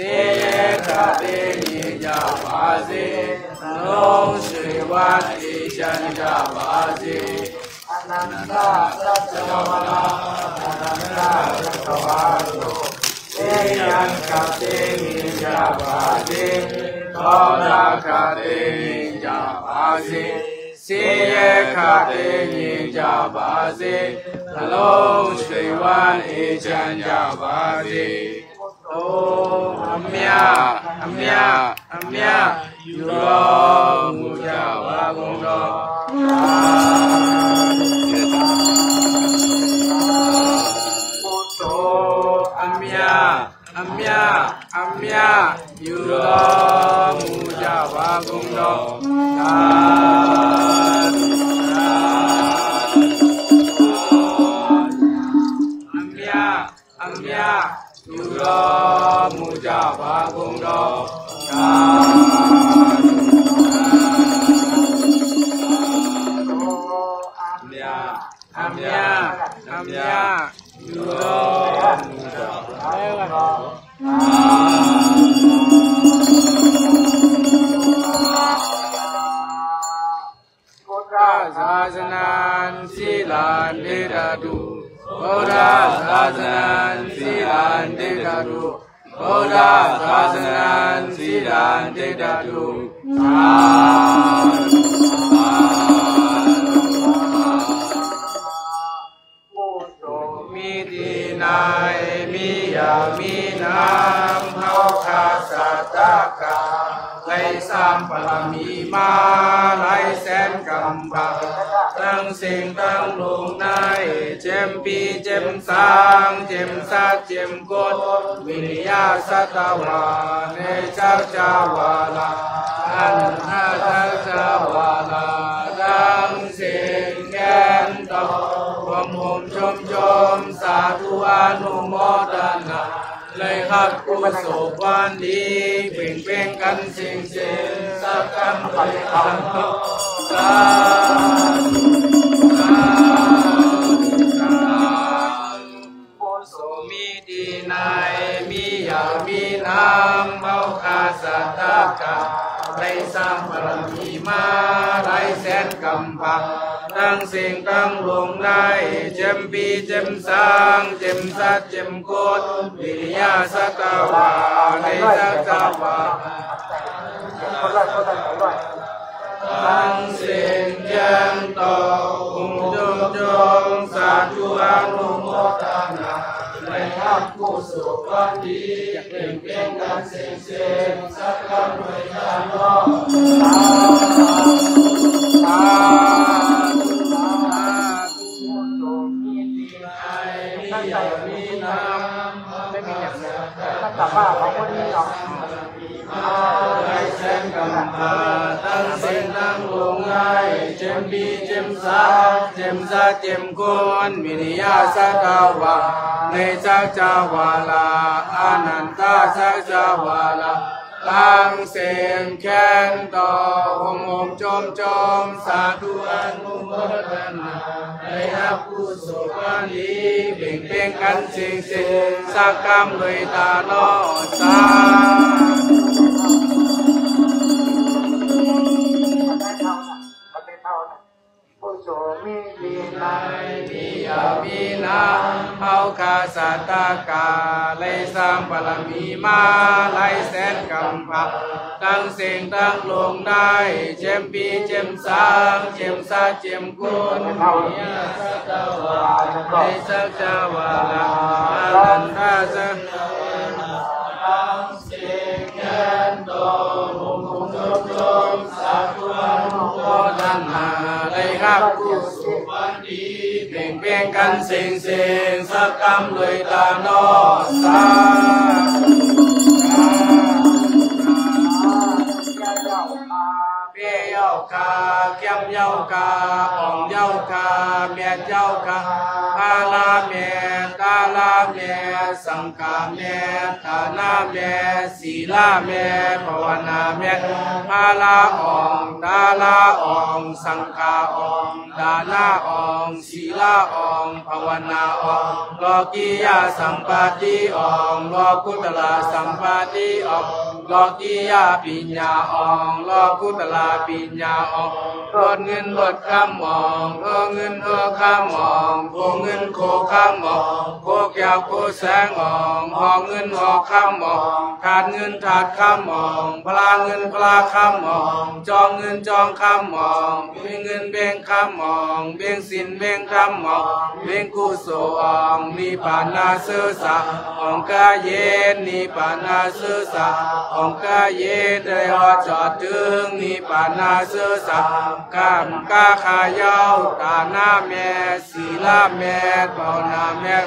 คเตยิยามาสิโลสิวัติจันยามาสิอนันตาสัจจวาลาอนันตาสัจจวาโลเสยันคเตยิยามาสิโตตาคเตยิยามาสิเสยคเตยิจาบาสิตโลสวยวานิจันจาบาสิโออเมยอเมยอเมยยุโรมุจาวากุโรปุโตอเมยอเมยอเมยยุโรมุจาวากุโรตาอัมยายุโรมุจาวากุงโรกาโตอัมยาอัมยาอัมยายุโรมุจาวากุงโรพุทธศาสนาศีลานิราดูโอราศาสนาสีลานเดตาดูโอราศาสนาสีลานเดตาดูสาธุสาธุมุโตมิตินายมิยามินามเท้าคาสัตตากาไรสามปรมีมาไรแสนกำบังตั้งสิ่งตั้งลงในเจมปีเจมสางเจมสัจเจมกฎวิริยาสัตวาในจักจาวาลาอันนาจักจาวาลาตั้งสิ่งแก่นต่อความมุมชมชมสาธุอนุโมทนาเลยหักกุศลวันดีเปล่งเปล่งกันสิ่งสิ่งสักกันไปอันโตสาธุสาธุสาธุโพสมิตินายมิยามินามเมาคาสัตตากาไรสามปรมีมาไรแสนกำปังตั้งสิ่งตั้งลงได้เจมปีเจมสางเจมสัจเจมโกตวิริยาสัตวาในสัจวาตั้งสิ่งเจมต่อคุมจงจงสาธุอังลงโมตานาในห้ามผู้สุขวันดีเปลี่ยนเปลี่ยนกันสิ่งสิ่งสักการะยานโลกไม่มีอย่างนั้นถ้ากลับบ้านเราก็ดีหรอก อะไรแสงกำพาตั้งเส้นตั้งลงไงเจมบีเจมซาเจมซาเจมคนมินิยาสะกาวะในสักจาวาลาอานันตาสักจาวาลาตั้งเสียงแค้นต่อหงหงจอมจอมสาธุอนุโมทนาได้รับกุศลวันนี้เบ่งเบ่งกันเสียงเสียงสักคำเลยตาลอดตามิลินามิยามินาเฮาคาสตากาไลสามปรมีมาไลแสนกำพักตั้งเสียงตั้งลงได้เจมปีเจมสางเจมซาเจมกุนยาสัจวาไลสัจวาลาอันตาสังตั้งเสียงแก่นโตมงคลโตสัพพะมงคลดันหาได้ครับเบ่งเบ่งกันเสียงเสียงสักคำเลยตาโนสาเบี้ยเย้าคาเขี้ยมเย้าคาอ่องเย้าคาเมียเย้าคาตาลาเมียตาลาเมียสังกาเมียตาหน้าเมียศีลาเมียภาวนาเมียตาลาอ่องตาลาอ่องสังกาอ่องดานาอ่องศีลาอ่องภาวนาอ่องโลกียาสัมปาติอ่องโลกุตลาสัมปาติอ่องโลกียาปิญญาอ่องโลกุตลาปิญญาอ่องลดเงินลดคำอ่องเออเงินเออคำอ่องโคเงินโคคำอ่องโคแก้วโคแสงอ่องหอเงินหอคำอ่องขาดเงินขาดคำอ่องพลาเงินพลาคำอ่องจองเงินจองคำอ่องเบ่งเงินเบ่งคำอ่องเบ่งสินเบ่งคำอ่องเบ่งกุศลอ่องนิพพานาเสสะอ่องกาเยนิพพานาเสสะอ่องกาเยได้หอจอดถึงนิพพานาเสสะกามกาขายาวตาหน้าแม่ศีลาแม่ภาวนาแม่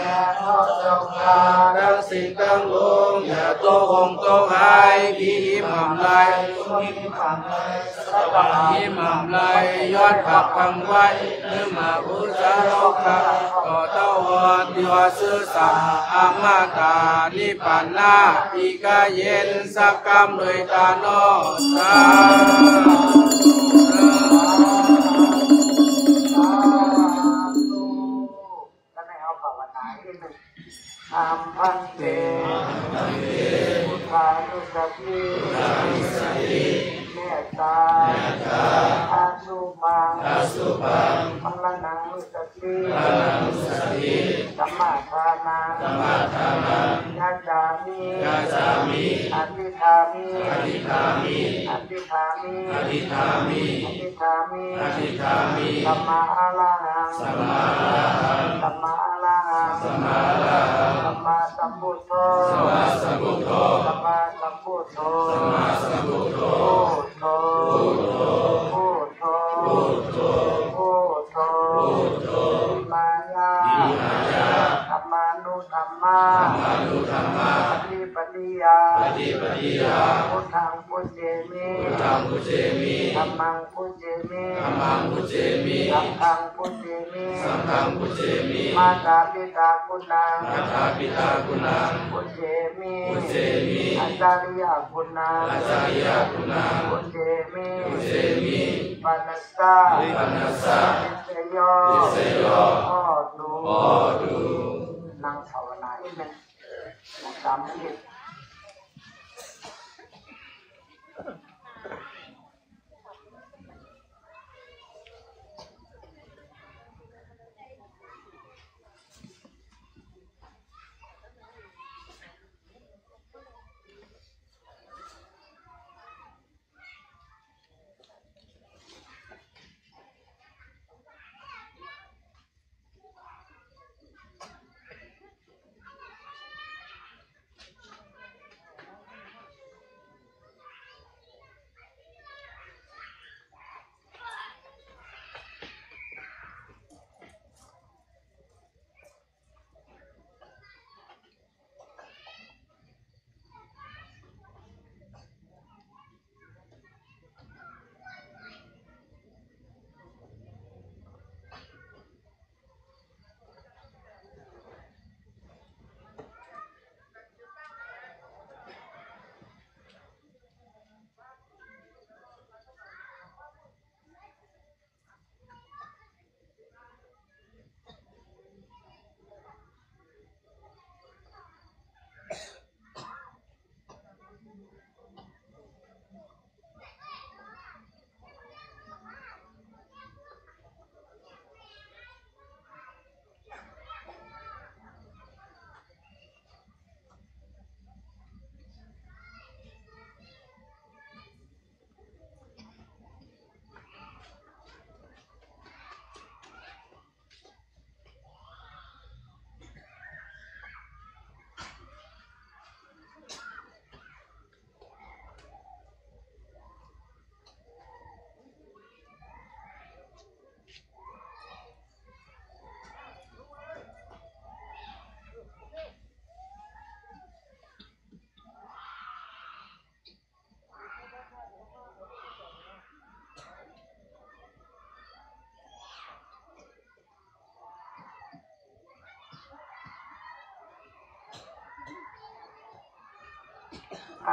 ตั้งสิ่งตั้งลงอย่าโตคงโตหายกิมหำไหลกิมหำไหลยอดผักพังไว้เนื้อมาบูชาโลกาต่อเต้าหอดยอดซื้อสาอามาตานิปันนาอีกาเย็นสักกรรมเลยตาโนสาอัมพันเตพุทธานุสติเมตตาอาสุปังพัลลานังนุสติสัมมาทานังยาจามิอธิธามิอธิธามิอธิธามิอธิธามิอธิธามิสัมมาอะระหังสัมมาสัมมาอะระหังสัมมาสัมมาสัมพุทโธสัมมาสัมพุทโธสัมมาสัมพุทโธสัมมาสัมพุทโธโธโธโธโธโธโธโธโธมายาธรรมานุธรรมาปฏิปฏิยาพุทธังพุทเจมิธัมมังพุทเจมิสังฆังพุทเจมิมาตาปิตาคุณังพุทเจมิอาจาริยคุณังพุทเจมิปันนัสสะนิสโยอดูนั่งภาวนาอีกไหมสามนิด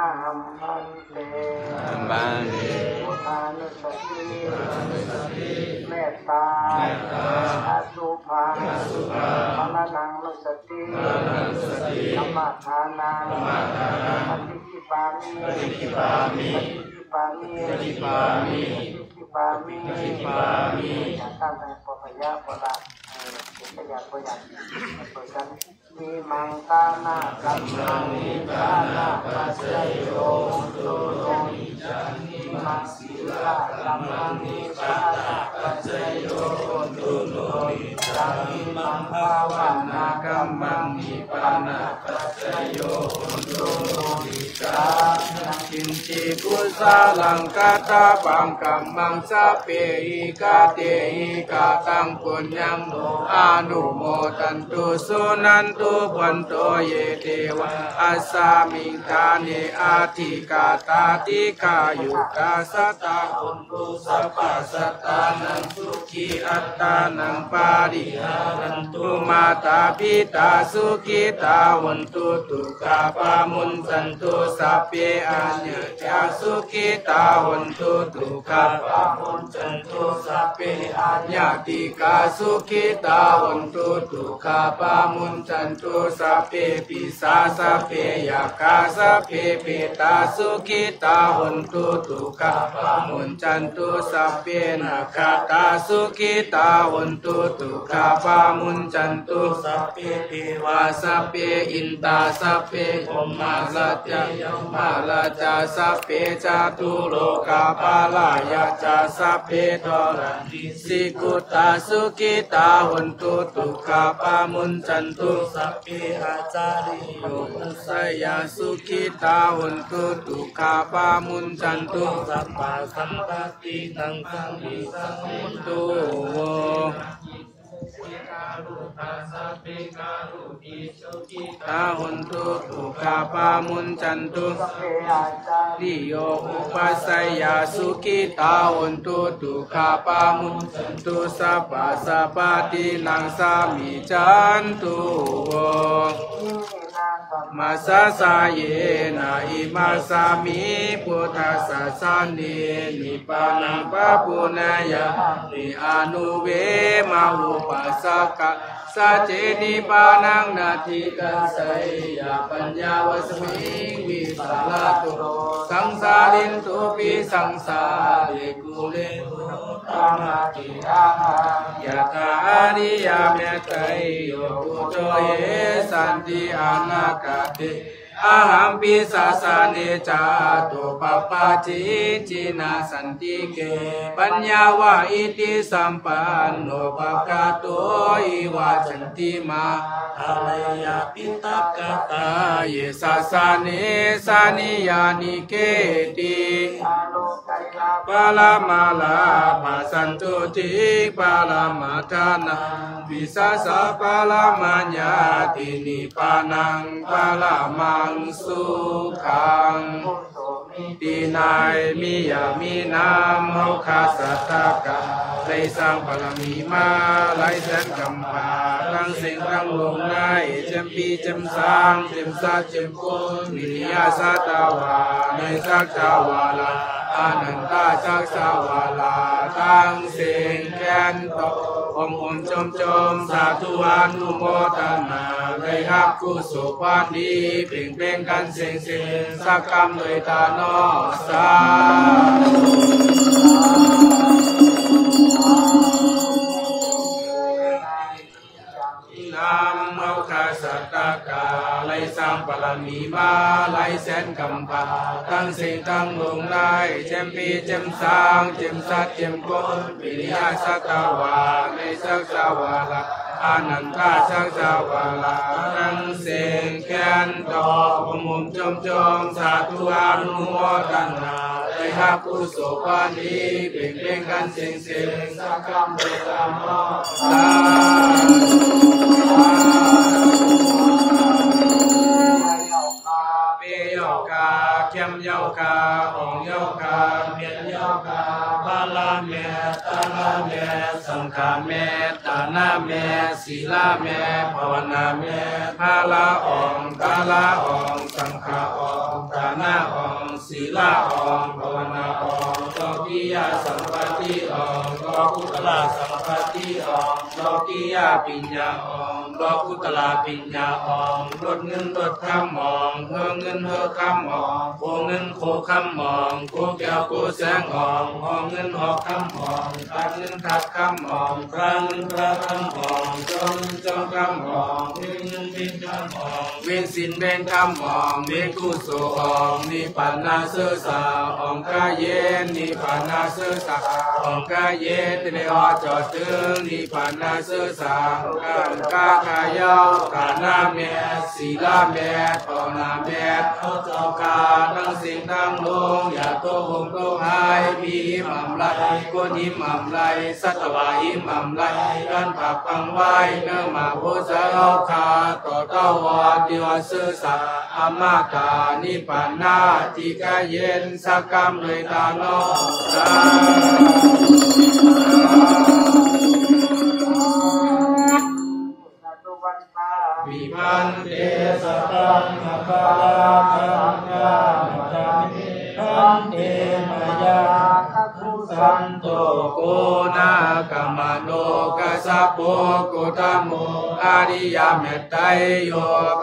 หัมมันเตหัมมันเตพุทธานุสติเมตตาอาสุภาพระนังนุสติธรรมทานังปฏิทิปามิปฏิทิปามิปฏิปามิปฏิปามิตั้งแต่ปปยะปะปยะปยะปะกันมีมังตานากัมมังนิตานาปัสสโยตุโลหิจันนิมังสิลากัมมังนิตานาปัสสโยตุโลหิจันนิมังภาวนากัมมังนิปานาปัสสโยตุโลหิจันนังกินจิกุสาลังกาตาปังกัมมังสะเปหิกาเตหิกาตังปุญญังอนุโมทันตุสุนันตุปันโตเยเทวะอัสสามิงทาเนอาทิกาตาติกายุตาสตาอุตุสัพพสัตตานังสุขีอัตตานังปาริหารันตุมาตาปิตาสุขิตาวันตุตุกาปามุนสันตุสัพเพอัญญจาสุขิตาวันตุตุกาปามุนสันตุสัพเพอัญญติกาสุขิตาวันตุตุกาปามุนสันตุสัพเพปิสาสัพเพยากาสัพเพเปตาสุขิตาวันตุตุกาปามุนสันตุสัพเพนาคาตาสุขิตาวันตุตุกาปามุนสันตุสัพเพปิวาสัพเพอินตาสัพเพอมมาสัจยมาลาจาสัพเพจตุโลกาปาลายาจาสัพเพทรันติสิกุตาสุขิตาวันตุตุกาปามุนสันตุสัพเพอาจาริโยมุสยาสุขิตาวันตุตุกาปามุนสันตุสัพพสัมปติตังสังวิสังมุนตุโวตาหุนตุตุกาปามุนจันตุนิโยอุปัสสยาสุขิตาหุนตุตุกาปามุนจันตุสัพพสัพพตินังสามิจันตุโวมาสะสะเยนะอิมาสามิพุทธัสสะสานินิปานังปะปุณายะนิอานุเวมาอุปัสสะกะสะเจนิปานังนาทิกัสสัยยะปัญญาวสมิงวิสาลตุสังสารินตุปิสังสาริกุเลตุตังอาทิอาหังยะถาอานิยาเมตไตโยปุจโจเยสันติอานาคาติอาหัมปิสาสาเนจาตุปปาจิจินาสันติเกปัญญาวะอิติสัมปันโนภคตุอิวะจันติมาอะลัยยะปิตปกตาเยสาสาเนสานิยานิเกติปาลามาลามาสันตุติปาลามาทานังวิสาสะปาลามัญญาตินิปานังปาลามังสุขังตินายมิยามินามโหคาสัตตกะไรสังปรมีมาไรสังกัมปารังสิงรังลงในเจมปีเจมสังเจมสัจเจมกุลมินิยาสัตวาในสักตวาลาอนันตาจักสาวาลาตั้งเสียงแค้นตกอมอมจมจมสาธุอนุโมทนาได้รับกุศลพานีเปล่งเปล่งกันเสียงเสียงสักคำเลยตาโนสาธัมโมคาสัตตกาไลสังปรมีมาไลแสนกัมปาตั้งสิ่งตั้งลงไลเจมปีเจมสางเจมสัตเจมโกนปิริยาสัตวาในสักสาวาลาอานันตาสักสาวาลาตั้งสิ่งแค้นดอกอมุมจมจมสาธุอนุโมทนาได้รับกุศลปานีเปล่งเปล่งกันเสียงเสียงสักคำเดียวกันสาเปยโยกาเขียมโยกาองโยกาเมียนโยกาบาลาเมตาลาเมสังฆาเมตานาเมศีลาเมภาวนาเมภาลาองตาลาองสังฆาองตา นาองศีลาองภาวนาองโลกียสัมปติองโลกุตระสัมปติองโลกียปิญญาองโลกุตระปิญญาองลดเงินลดคำมองเฮเงินเฮคำมองโคเงินโคคำมองโคแก้วโคแสงมองหอเงินหอคำมองตัดเงินตัดคำมองครั้งเงินครั้งคำมองจงจงคำมองเงินเงินเงินคำมองเวียนสินเวียนคำมองเวียนกุศลองนิพพานาเสสาองกายเย็นนิพพานาเสสาองกายเย็นในอจอดถึงนิพพานาเสสาองกายกายกานาเมตสีลาเมตปอนาเมตเอาเจ้ากาตั้งสิ่งตั้งลงอย่าโตหงโตหายมีมั่มไหลกวนหิมั่มไหลสัตวาหิมั่มไหลกันผักปังไว้เนื้อมาโพเจ้าคาต่อเต้าวาดิวเสสาอามาตานิพพานาทิกาเย็นสักกรรมเลยตาโนวิมันเตสตังมะกาลังกามาจามิทันเตมายาคุสันโตโกนากัมมโนกัสสะโปโกตโมอาริยเมตไตโย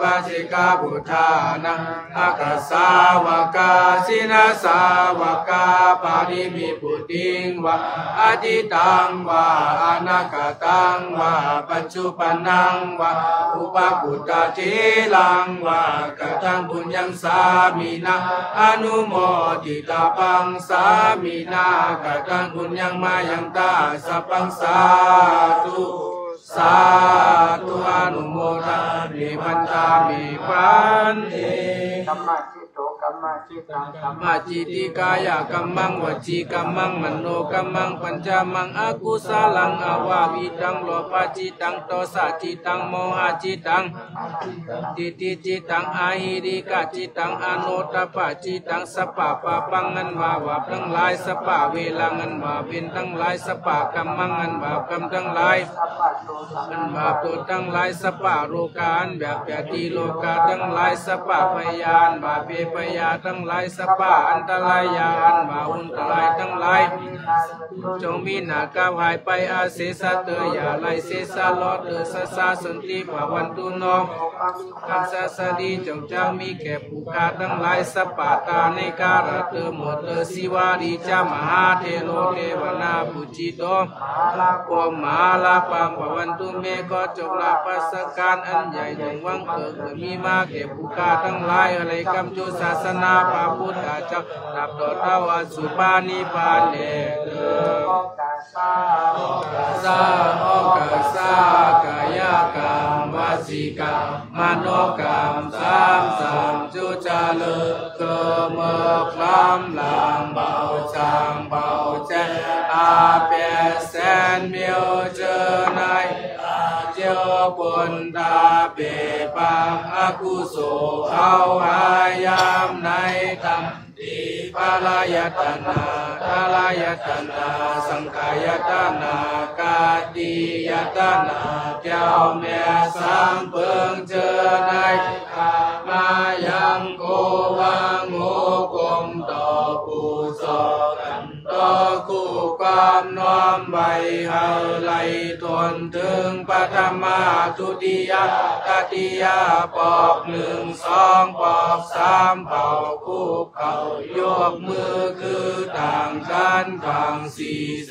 ปัสสิกาบุทานังอาคาสาวกาสินาสาวกาปาริมิปุติงวะอดีตังวะอนาคตังวะปัจจุปันนังวะอุปปุตตะเจลังวะกตังบุญยังสามีนาอนุโมทิตาปังสามีนากตังบุญยังมายังตาสัพพังสาธุสาธุอนุโมทานิมันตามิปันเตธัมมาจิตโตกัมมาจิตังกัมมาจิติกายกัมมังวจีกัมมังมโนกัมมังปัญจมังอกุศลังอวาวิตังโลภะจิตังโทสะจิตังโมหะจิตังติติจิตังอาหิริกะจิตังอโนทัปปะจิตังสัพพะปะปังอันวาวะทั้งหลายสัพพะเวลังอันวาเป็นทั้งหลายสัพพะกัมมังอันวากรรมทั้งหลายอันบาปตัวทั้งหลายสัพพะโลกาอันแบบแปดทีโลกาทั้งหลายสัพพะพยานบาปเปพยาทั้งหลายสัพพะอันตรายยาอันบาอุนตรายทั้งหลายจงมีหน้ากาวหายไปอาเสสะเตยาไลเสสะลอเตสะสะสันติภาวันตุโนอันสะสะดีจงจางมีแก่ผู้ฆ่าทั้งหลายสัพพะตาในการะเตหมดเตสิวาริจามหาเทโลเทวนาปุจิโตโกมาลาปังภวันตุเมก็จงลาภัสการอันใหญ่จงวังเกิดมีมาแก่ผู้ฆ่าทั้งหลายอะไรกรรมจุศาสนาพระพุทธเจ้านับต่อเท้าสุปานิพานเดเดิมอกาสาอกาสากายกรรมวจีกรรมมโนกรรมสามสามจุจาเลิกเกเมฆลำลางเบาจางเบาแจอาเปแสนเมียวเจอนายเจ้าปนตาเปปังอกุโสเขาหายามในธรรมติภารยตนาทารยตนาสังขายตนากาติยตนาแก้วแม่สามเพิงเจอในอามายังโกวังโงกมต่อปูสกันต่อคู่ความน้อมใบเฮาไหลทนถึงปฐมาทุติยตติยปอกหนึ่งสองปอกสามเป่าคู่เขายกมือคือต่างกันต่างสี่เส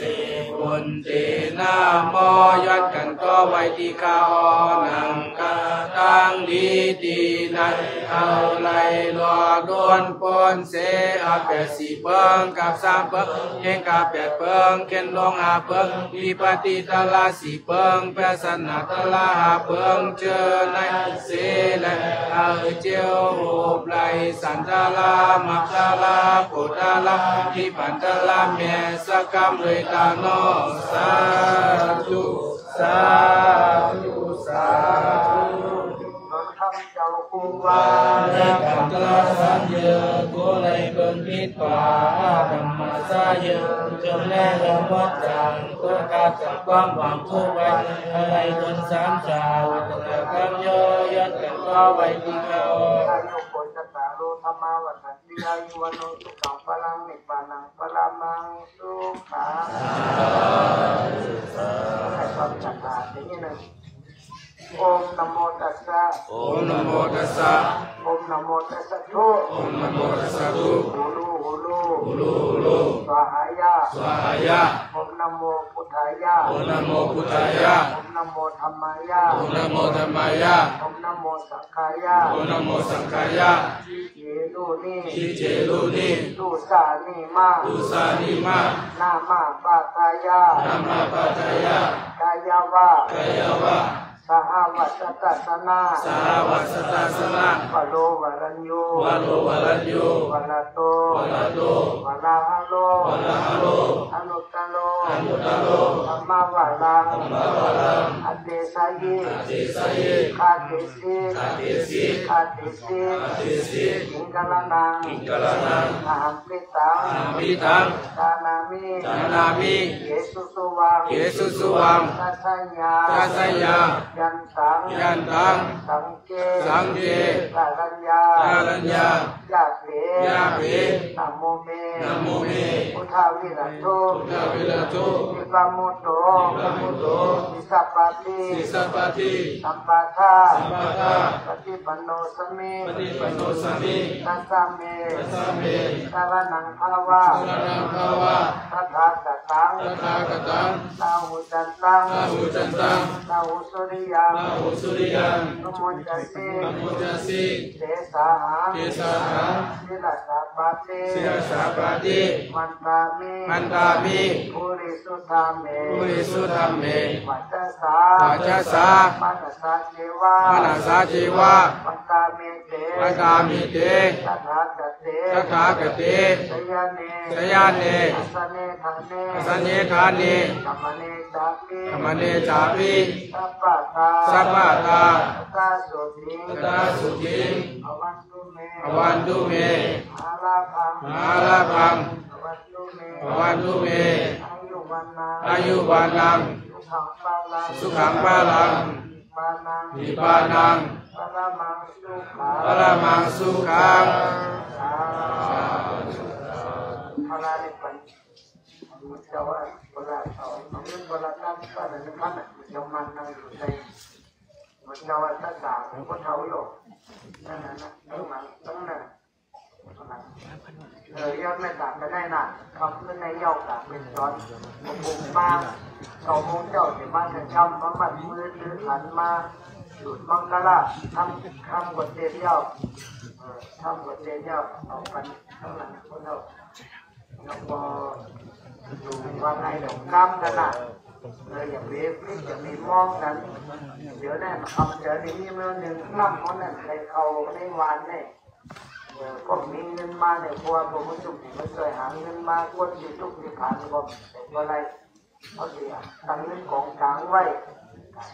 บนเตนามอยัดกันก็ไว้ที่ขาอ่อนหนังกาตั้งดีดีในเฮาไหลหลอดโดนปนเสอาแปดสี่เบิ้งกับสามเบิ้งเก่งกาแปดเบิ้งเก่งลงอาเบิ้งมีปฏิตลาสีเบิ้งแปดสนาตลาอาเบิ้งเจอในเสเลอาเจียวโหบไหลสันตลามักตลาโคตลาที่ปันตลาเมสกรรมเลยตาโนสาธุสาธุสาธุกุวาระกัตระสัญญาโกไลเบิญพิตวาธรรมสายะจงแลกวัฏจังก็การจับความหวังทุกวันอะไรจนสามชาวตระกำโยยัดกันก็ไว้ที่เขา ภมาวสันติอายุวันสุขังพลังนิพพานังพลามังสุขังให้ความจัดการอย่างนี้หนึ่งโอมนโมตัสสะโอมนโมตัสสะโอมนโมตัสสะโอมนโมตัสสะโอลูโอลูโอลูโอลูสวายะสวายะโอมนโมพุทธายะโอมนโมพุทธายะโอมนโมธรรมายะโอมนโมธรรมายะโอมนโมสังฆายะโอมนโมสังฆายะชิเจลูนิชิเจลูนิตุสานิมาตุสานิมานามาปะทายะนามาปะทายะกายวะกายวะสหวัสตาสนะสหวัสตาสนะวะโลวะรัญโยวะโลวะรัญโยวะละโตวะละโตวะละหะโลวะละหะโลอนุตตะโลอนุตตะโลธัมมวะลังธัมมวะลังอเตสะเยอเตสะเยคาเตสิคาเตสิคาเตสิคาเตสิมิงกะละนังมิงกะละนังอะหังปิตังอะหังปิตังทานามิทานามิเยสุสุวังเยสุสุวังทัสสะยาทัสสะยายันตังยันตังสังเกสังเกตาลัญญาตาลัญญายาเปยาเปนะโมเมนะโมเมพุทธวิรัตโตพุทธวิรัตโตนิพพโมโตนิพพโมโตสิสัพพะติสิสัพพะติสัมปทาสัมปทาปฏิปันโนสมิปฏิปันโนสมิทัสสะเมทัสสะเมสรณังภาวะสรณังภาวะตถาคตังตถาคตังสาหุจันตังสาหุจันตังสาหุสุริยังอุสุริยังนโมจัสสินโมจัสสิเตสาหังเตสาหังสิรสาปาติสิรสาปาติมันตามิมันตามิภูริสุธรรมเมภูริสุธรรมเมวัจจสาวัจจสามัณสาเจวะมัณสาเจวะมันตามิเตมันตามิเตตถาคตตถาคตสยาเนสยาเนอสเนธาเนอสเนธาเนธรรมเนจามิธรรมเนจามิสัพพะสัพพะตาตาสุทิตาสุทิอวันตุเมอวันตุเมอาลาภังอาลาภังอวันตุเมอวันตุเมอายุวานังอายุวานังสุขังปาลังนิพพานังปะละมังสุขังปะละมังสุขังพระนิพพานมุจจาวะพระสาวกมุจจาวะนั้นพระนิพพานยมมันนั่งอยู่ในมุจจาวะท่าสาวของพระเท้าโยกนั่นน่ะนะตั้งมันตั้งน่ะเออยอดไม่ต่างกันได้น่ะคำขึ้นในยอดต่างเป็นซ้อนบุกบ้างสองโมงเจ้าเดี๋ยวมาจะจำมาบัดมือหรือหันมาหลุดมังกราทำทำกดเตี้ยยอดทำกดเตี้ยยอดออกกันตั้งนั้นพระเท้าแล้วก็ดูวันไหนดอกกล้ามกันน่ะเลยอย่าเบี้ยนี่จะมีมองนั้นเดี๋ยวนั่นคำเดี๋ยวนี้มีเมื่อหนึ่งกล้ามเขาเนี่ยใครเขาในวันเนี่ยก็มีเงินมาเนี่ยพอผมไม่จุกไม่เคยหาเงินมาควรจะจุกที่ผ่านก็เป็นอะไรเขาเสียตั้งเงินของกลางไว้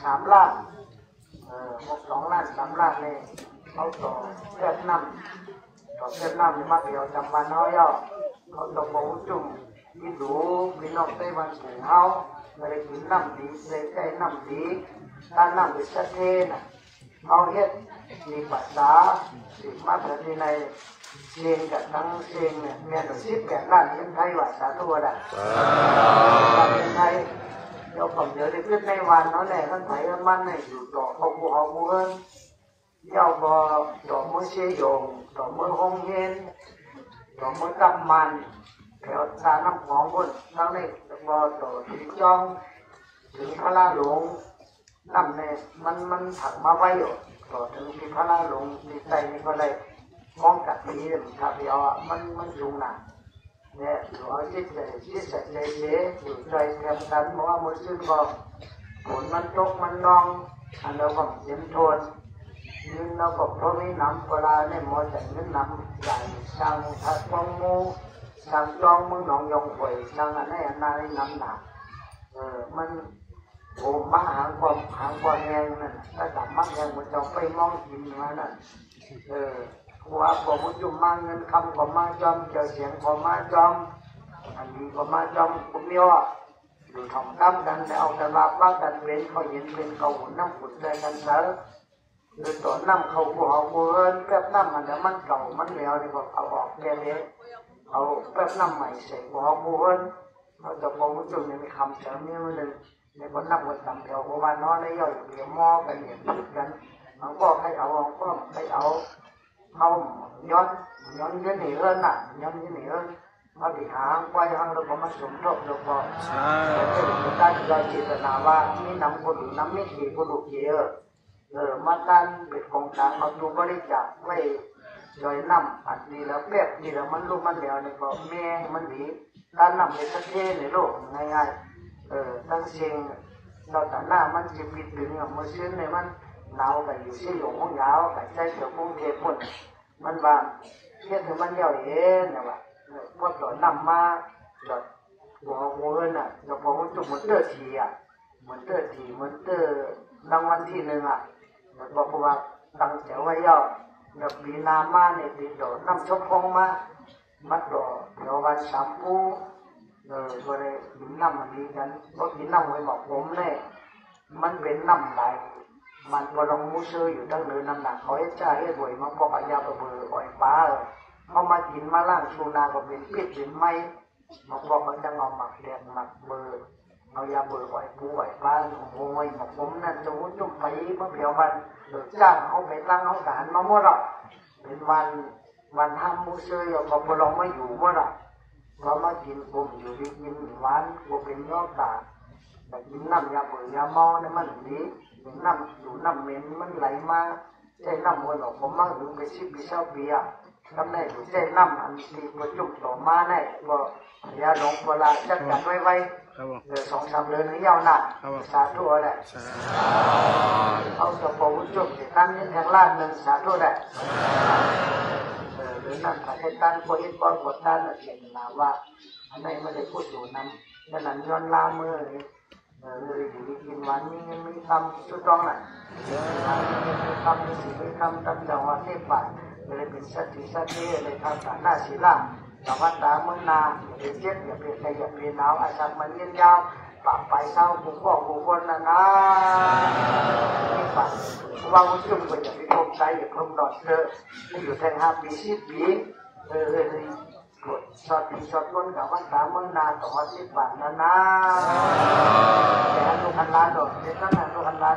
สามล้านเออหกสองล้านสามล้านเนี่ยเขาต่อเทียบน้ำต่อเทียบน้ำนี่มาเดียวจำวันเขาย่อเขาต้องบอกจุกที่ดูมีนอกไต้หวันถึงเขาเลยกินน้ำดีเลยใจน้ำดีถ้าน้ำดีจะเทน่ะเอาเฮ็ดมีภาษาสิมาถึงที่ในเรียนกับทั้งเองเนี่ยเมียนซิปแก่ล้านยิ้มไทยว่าสาธุได้ยิ้มไทยเดี๋ยวผมเดี๋ยวได้ขึ้นในวันเนาะแหละท่านไทยมันเนี่ยอยู่ต่อเขาบูเอาบูเอิญเย้าบ่ต่อมือเชี่ยยงต่อมือห้องเย็นต่อมือกำมันแถวสาน้ำหอมบนทั้งในบ่ต่อถึงจองถึงพระลาหลวงน้ำเนี่ยมันมันถักมาไว้อยู่ต่อถึงที่พระลาหลวงในใจนี่ก็เลยมองกัดนี้เลยทับเดียวอ่ะมันมันยุงหนาเนี่ยหลวงจิตใจจิตใจใจเสียอยู่ใจแคมตันเพราะว่ามือชื่นก็ฝนมันตกมันนองอันเราก็เย็นทนยืนเราก็เพราะมีน้ำปลาเนี่ยมัวแต่เงินน้ำใหญ่ช่างทัดฟองมูช่างจองมึงหนองยองป่วยช่างอันไหนอันนั้นน้ำหนาเออมันโอมะหางความหางความแรงนั่นถ้าจับมัดแรงมันจะไปมองกินมานั่นเออหัวผมมันจุ่มมาเงินคำก็มาจอมเจอเสียงก็มาจอมอันนี้ก็มาจอมผมย่อดูถ่อมตั้มดันแต่เอาแต่ลาบบ้ากันเว้นเขาเย็นเป็นเกาหุ่นน้ำขุ่นใจกันเสร็จ คือตอนนั่งเขาบอกเอาเมื่อแบบนั่งมันจะมันเก่ามันเหลวนี่บอกเอาออกแก้เละเอาแบบนั่งใหม่ใส่บอกเอาเมื่อเราจะบอกว่าจุดนี้มีคำเสนอเนี่ยมันเลยในคนนั่งคนต่างแถวประมาณน้อยได้ย่อยเดี๋ยวมอกันเดี๋ยวผิดกันเอาก็ให้เอาเอาก็ให้เอาเอาย้อนย้อนยืนหนีเอิญน่ะย้อนยืนหนีเอิญเอาดิหางไว้หางเราก็มาสมทบเราก็ได้เราจิตนาว่านี่น้ำกระดูกน้ำไม่ถี่กระดูกเยอะเออมาตั้งเป็นกองกลางเอาดูบริจาคไว้ลอยน้ำอัดนี่แล้วแบบนี่แล้วมันลูกมันเหลวนี่ก็แม่มันดีตั้งน้ำในประเทศในโลกง่ายๆเออตั้งเชียงเราแต่หน้ามันจะปิดถึงกับมือเชื่อในมันหนาวกับอยู่เชี่ยหลงห้องยาวกับใจเสือพุ่งเทพุ่นมันบางเที่ยงถึงมันยาวเย็นนะวะพวกหลอดน้ำมาหลอดหัวหัวเอิญอ่ะหลอดหัวจุกเหมือนเตอร์ทีอ่ะเหมือนเตอร์ทีเหมือนเตอร์รางวัลที่หนึ่งอ่ะหลอดบอกว่าตั้งใจไว้ยาวหลอดบีนามาเนี่ยบีหลอดน้ำชกคงมามัดหลอดหลอดวันสามปูเออก็เลยหินน้ำมันดีกันก็หินน้ำไว้บอกผมเลยมันเป็นน้ำไหลมันพอลงมูเชออยู่ตั้งเดินน้ำหนักเขาเอจ้าเอรวยมันก็พยายามประเบออ่อยป้าเขามากินมาล่างชูนาก็เป็นพิษเป็นไม้มันก็มันจะงอหมักแดงหมักเบอเอายาเบออ่อยปูอ่อยป้าโอ้ยหมักผมนั่นจะวุ้นจุ่มไปมะเพียวมันเดือดจ้างเขาไปตั้งเขาสารมาเมื่อไหร่เป็นวันวันทำมูเชออยู่พอลงมาอยู่เมื่อไหร่เขามากินผมอยู่ดีกินหวานก็เป็นยอดตาแต่กินน้ำยาเบอยามอเนี่ยมันดีน้ำดูน้ำเหม็นมันไหลมาใจน้ำมันออกผมมากถึงไปชิบบิชาเบียทำได้ดูใจน้ำอันตีประจุต่อมาได้บ่ยาหลงเวลาจัดจัดไว้ไว้เดือดสองสามเดือนถึงยาวหนักสาธุแหละเอาตะปูจุ่มเด็กตั้งยิ่งแทงล่าหนึ่งสาธุแหละหรือนั่นแต่ตั้งโคอินบอลกดตั้งเห็นหนาว่าอันไหนไม่ได้พูดอยู่น้ำนั่นนั่นย้อนลาเมื่อเออเลยอยู่ดีกินวันนี้ไม่ทำชุดต้องน่ะไม่ทำไม่สิไม่ทำตั้งจังหวัดเทพบาทเลยเป็นสัตย์สัตย์เลยทำฐานหน้าศีลาจังหวัดตาเมืองนาเด็กเจ็ดอย่าเปลี่ยนใจอย่าเปลี่ยนหนาวอาศัยมันเย็นยาวปากไปเศร้าบุกบ่อบุกคนนะนะนี่ฝันว่าวุ้นจุ่มก็อย่าไปทบใจอย่าพรมดอดเธอไม่อยู่แทงห้าปีสิบปีเออเลยกดสอดดีสอดก้นกับวัดสามเมืองนาต่อสิบบาทนะนะแต่อนุพันธ์ล้านดอกเด็กนั้นอนุพันธ์ล้าน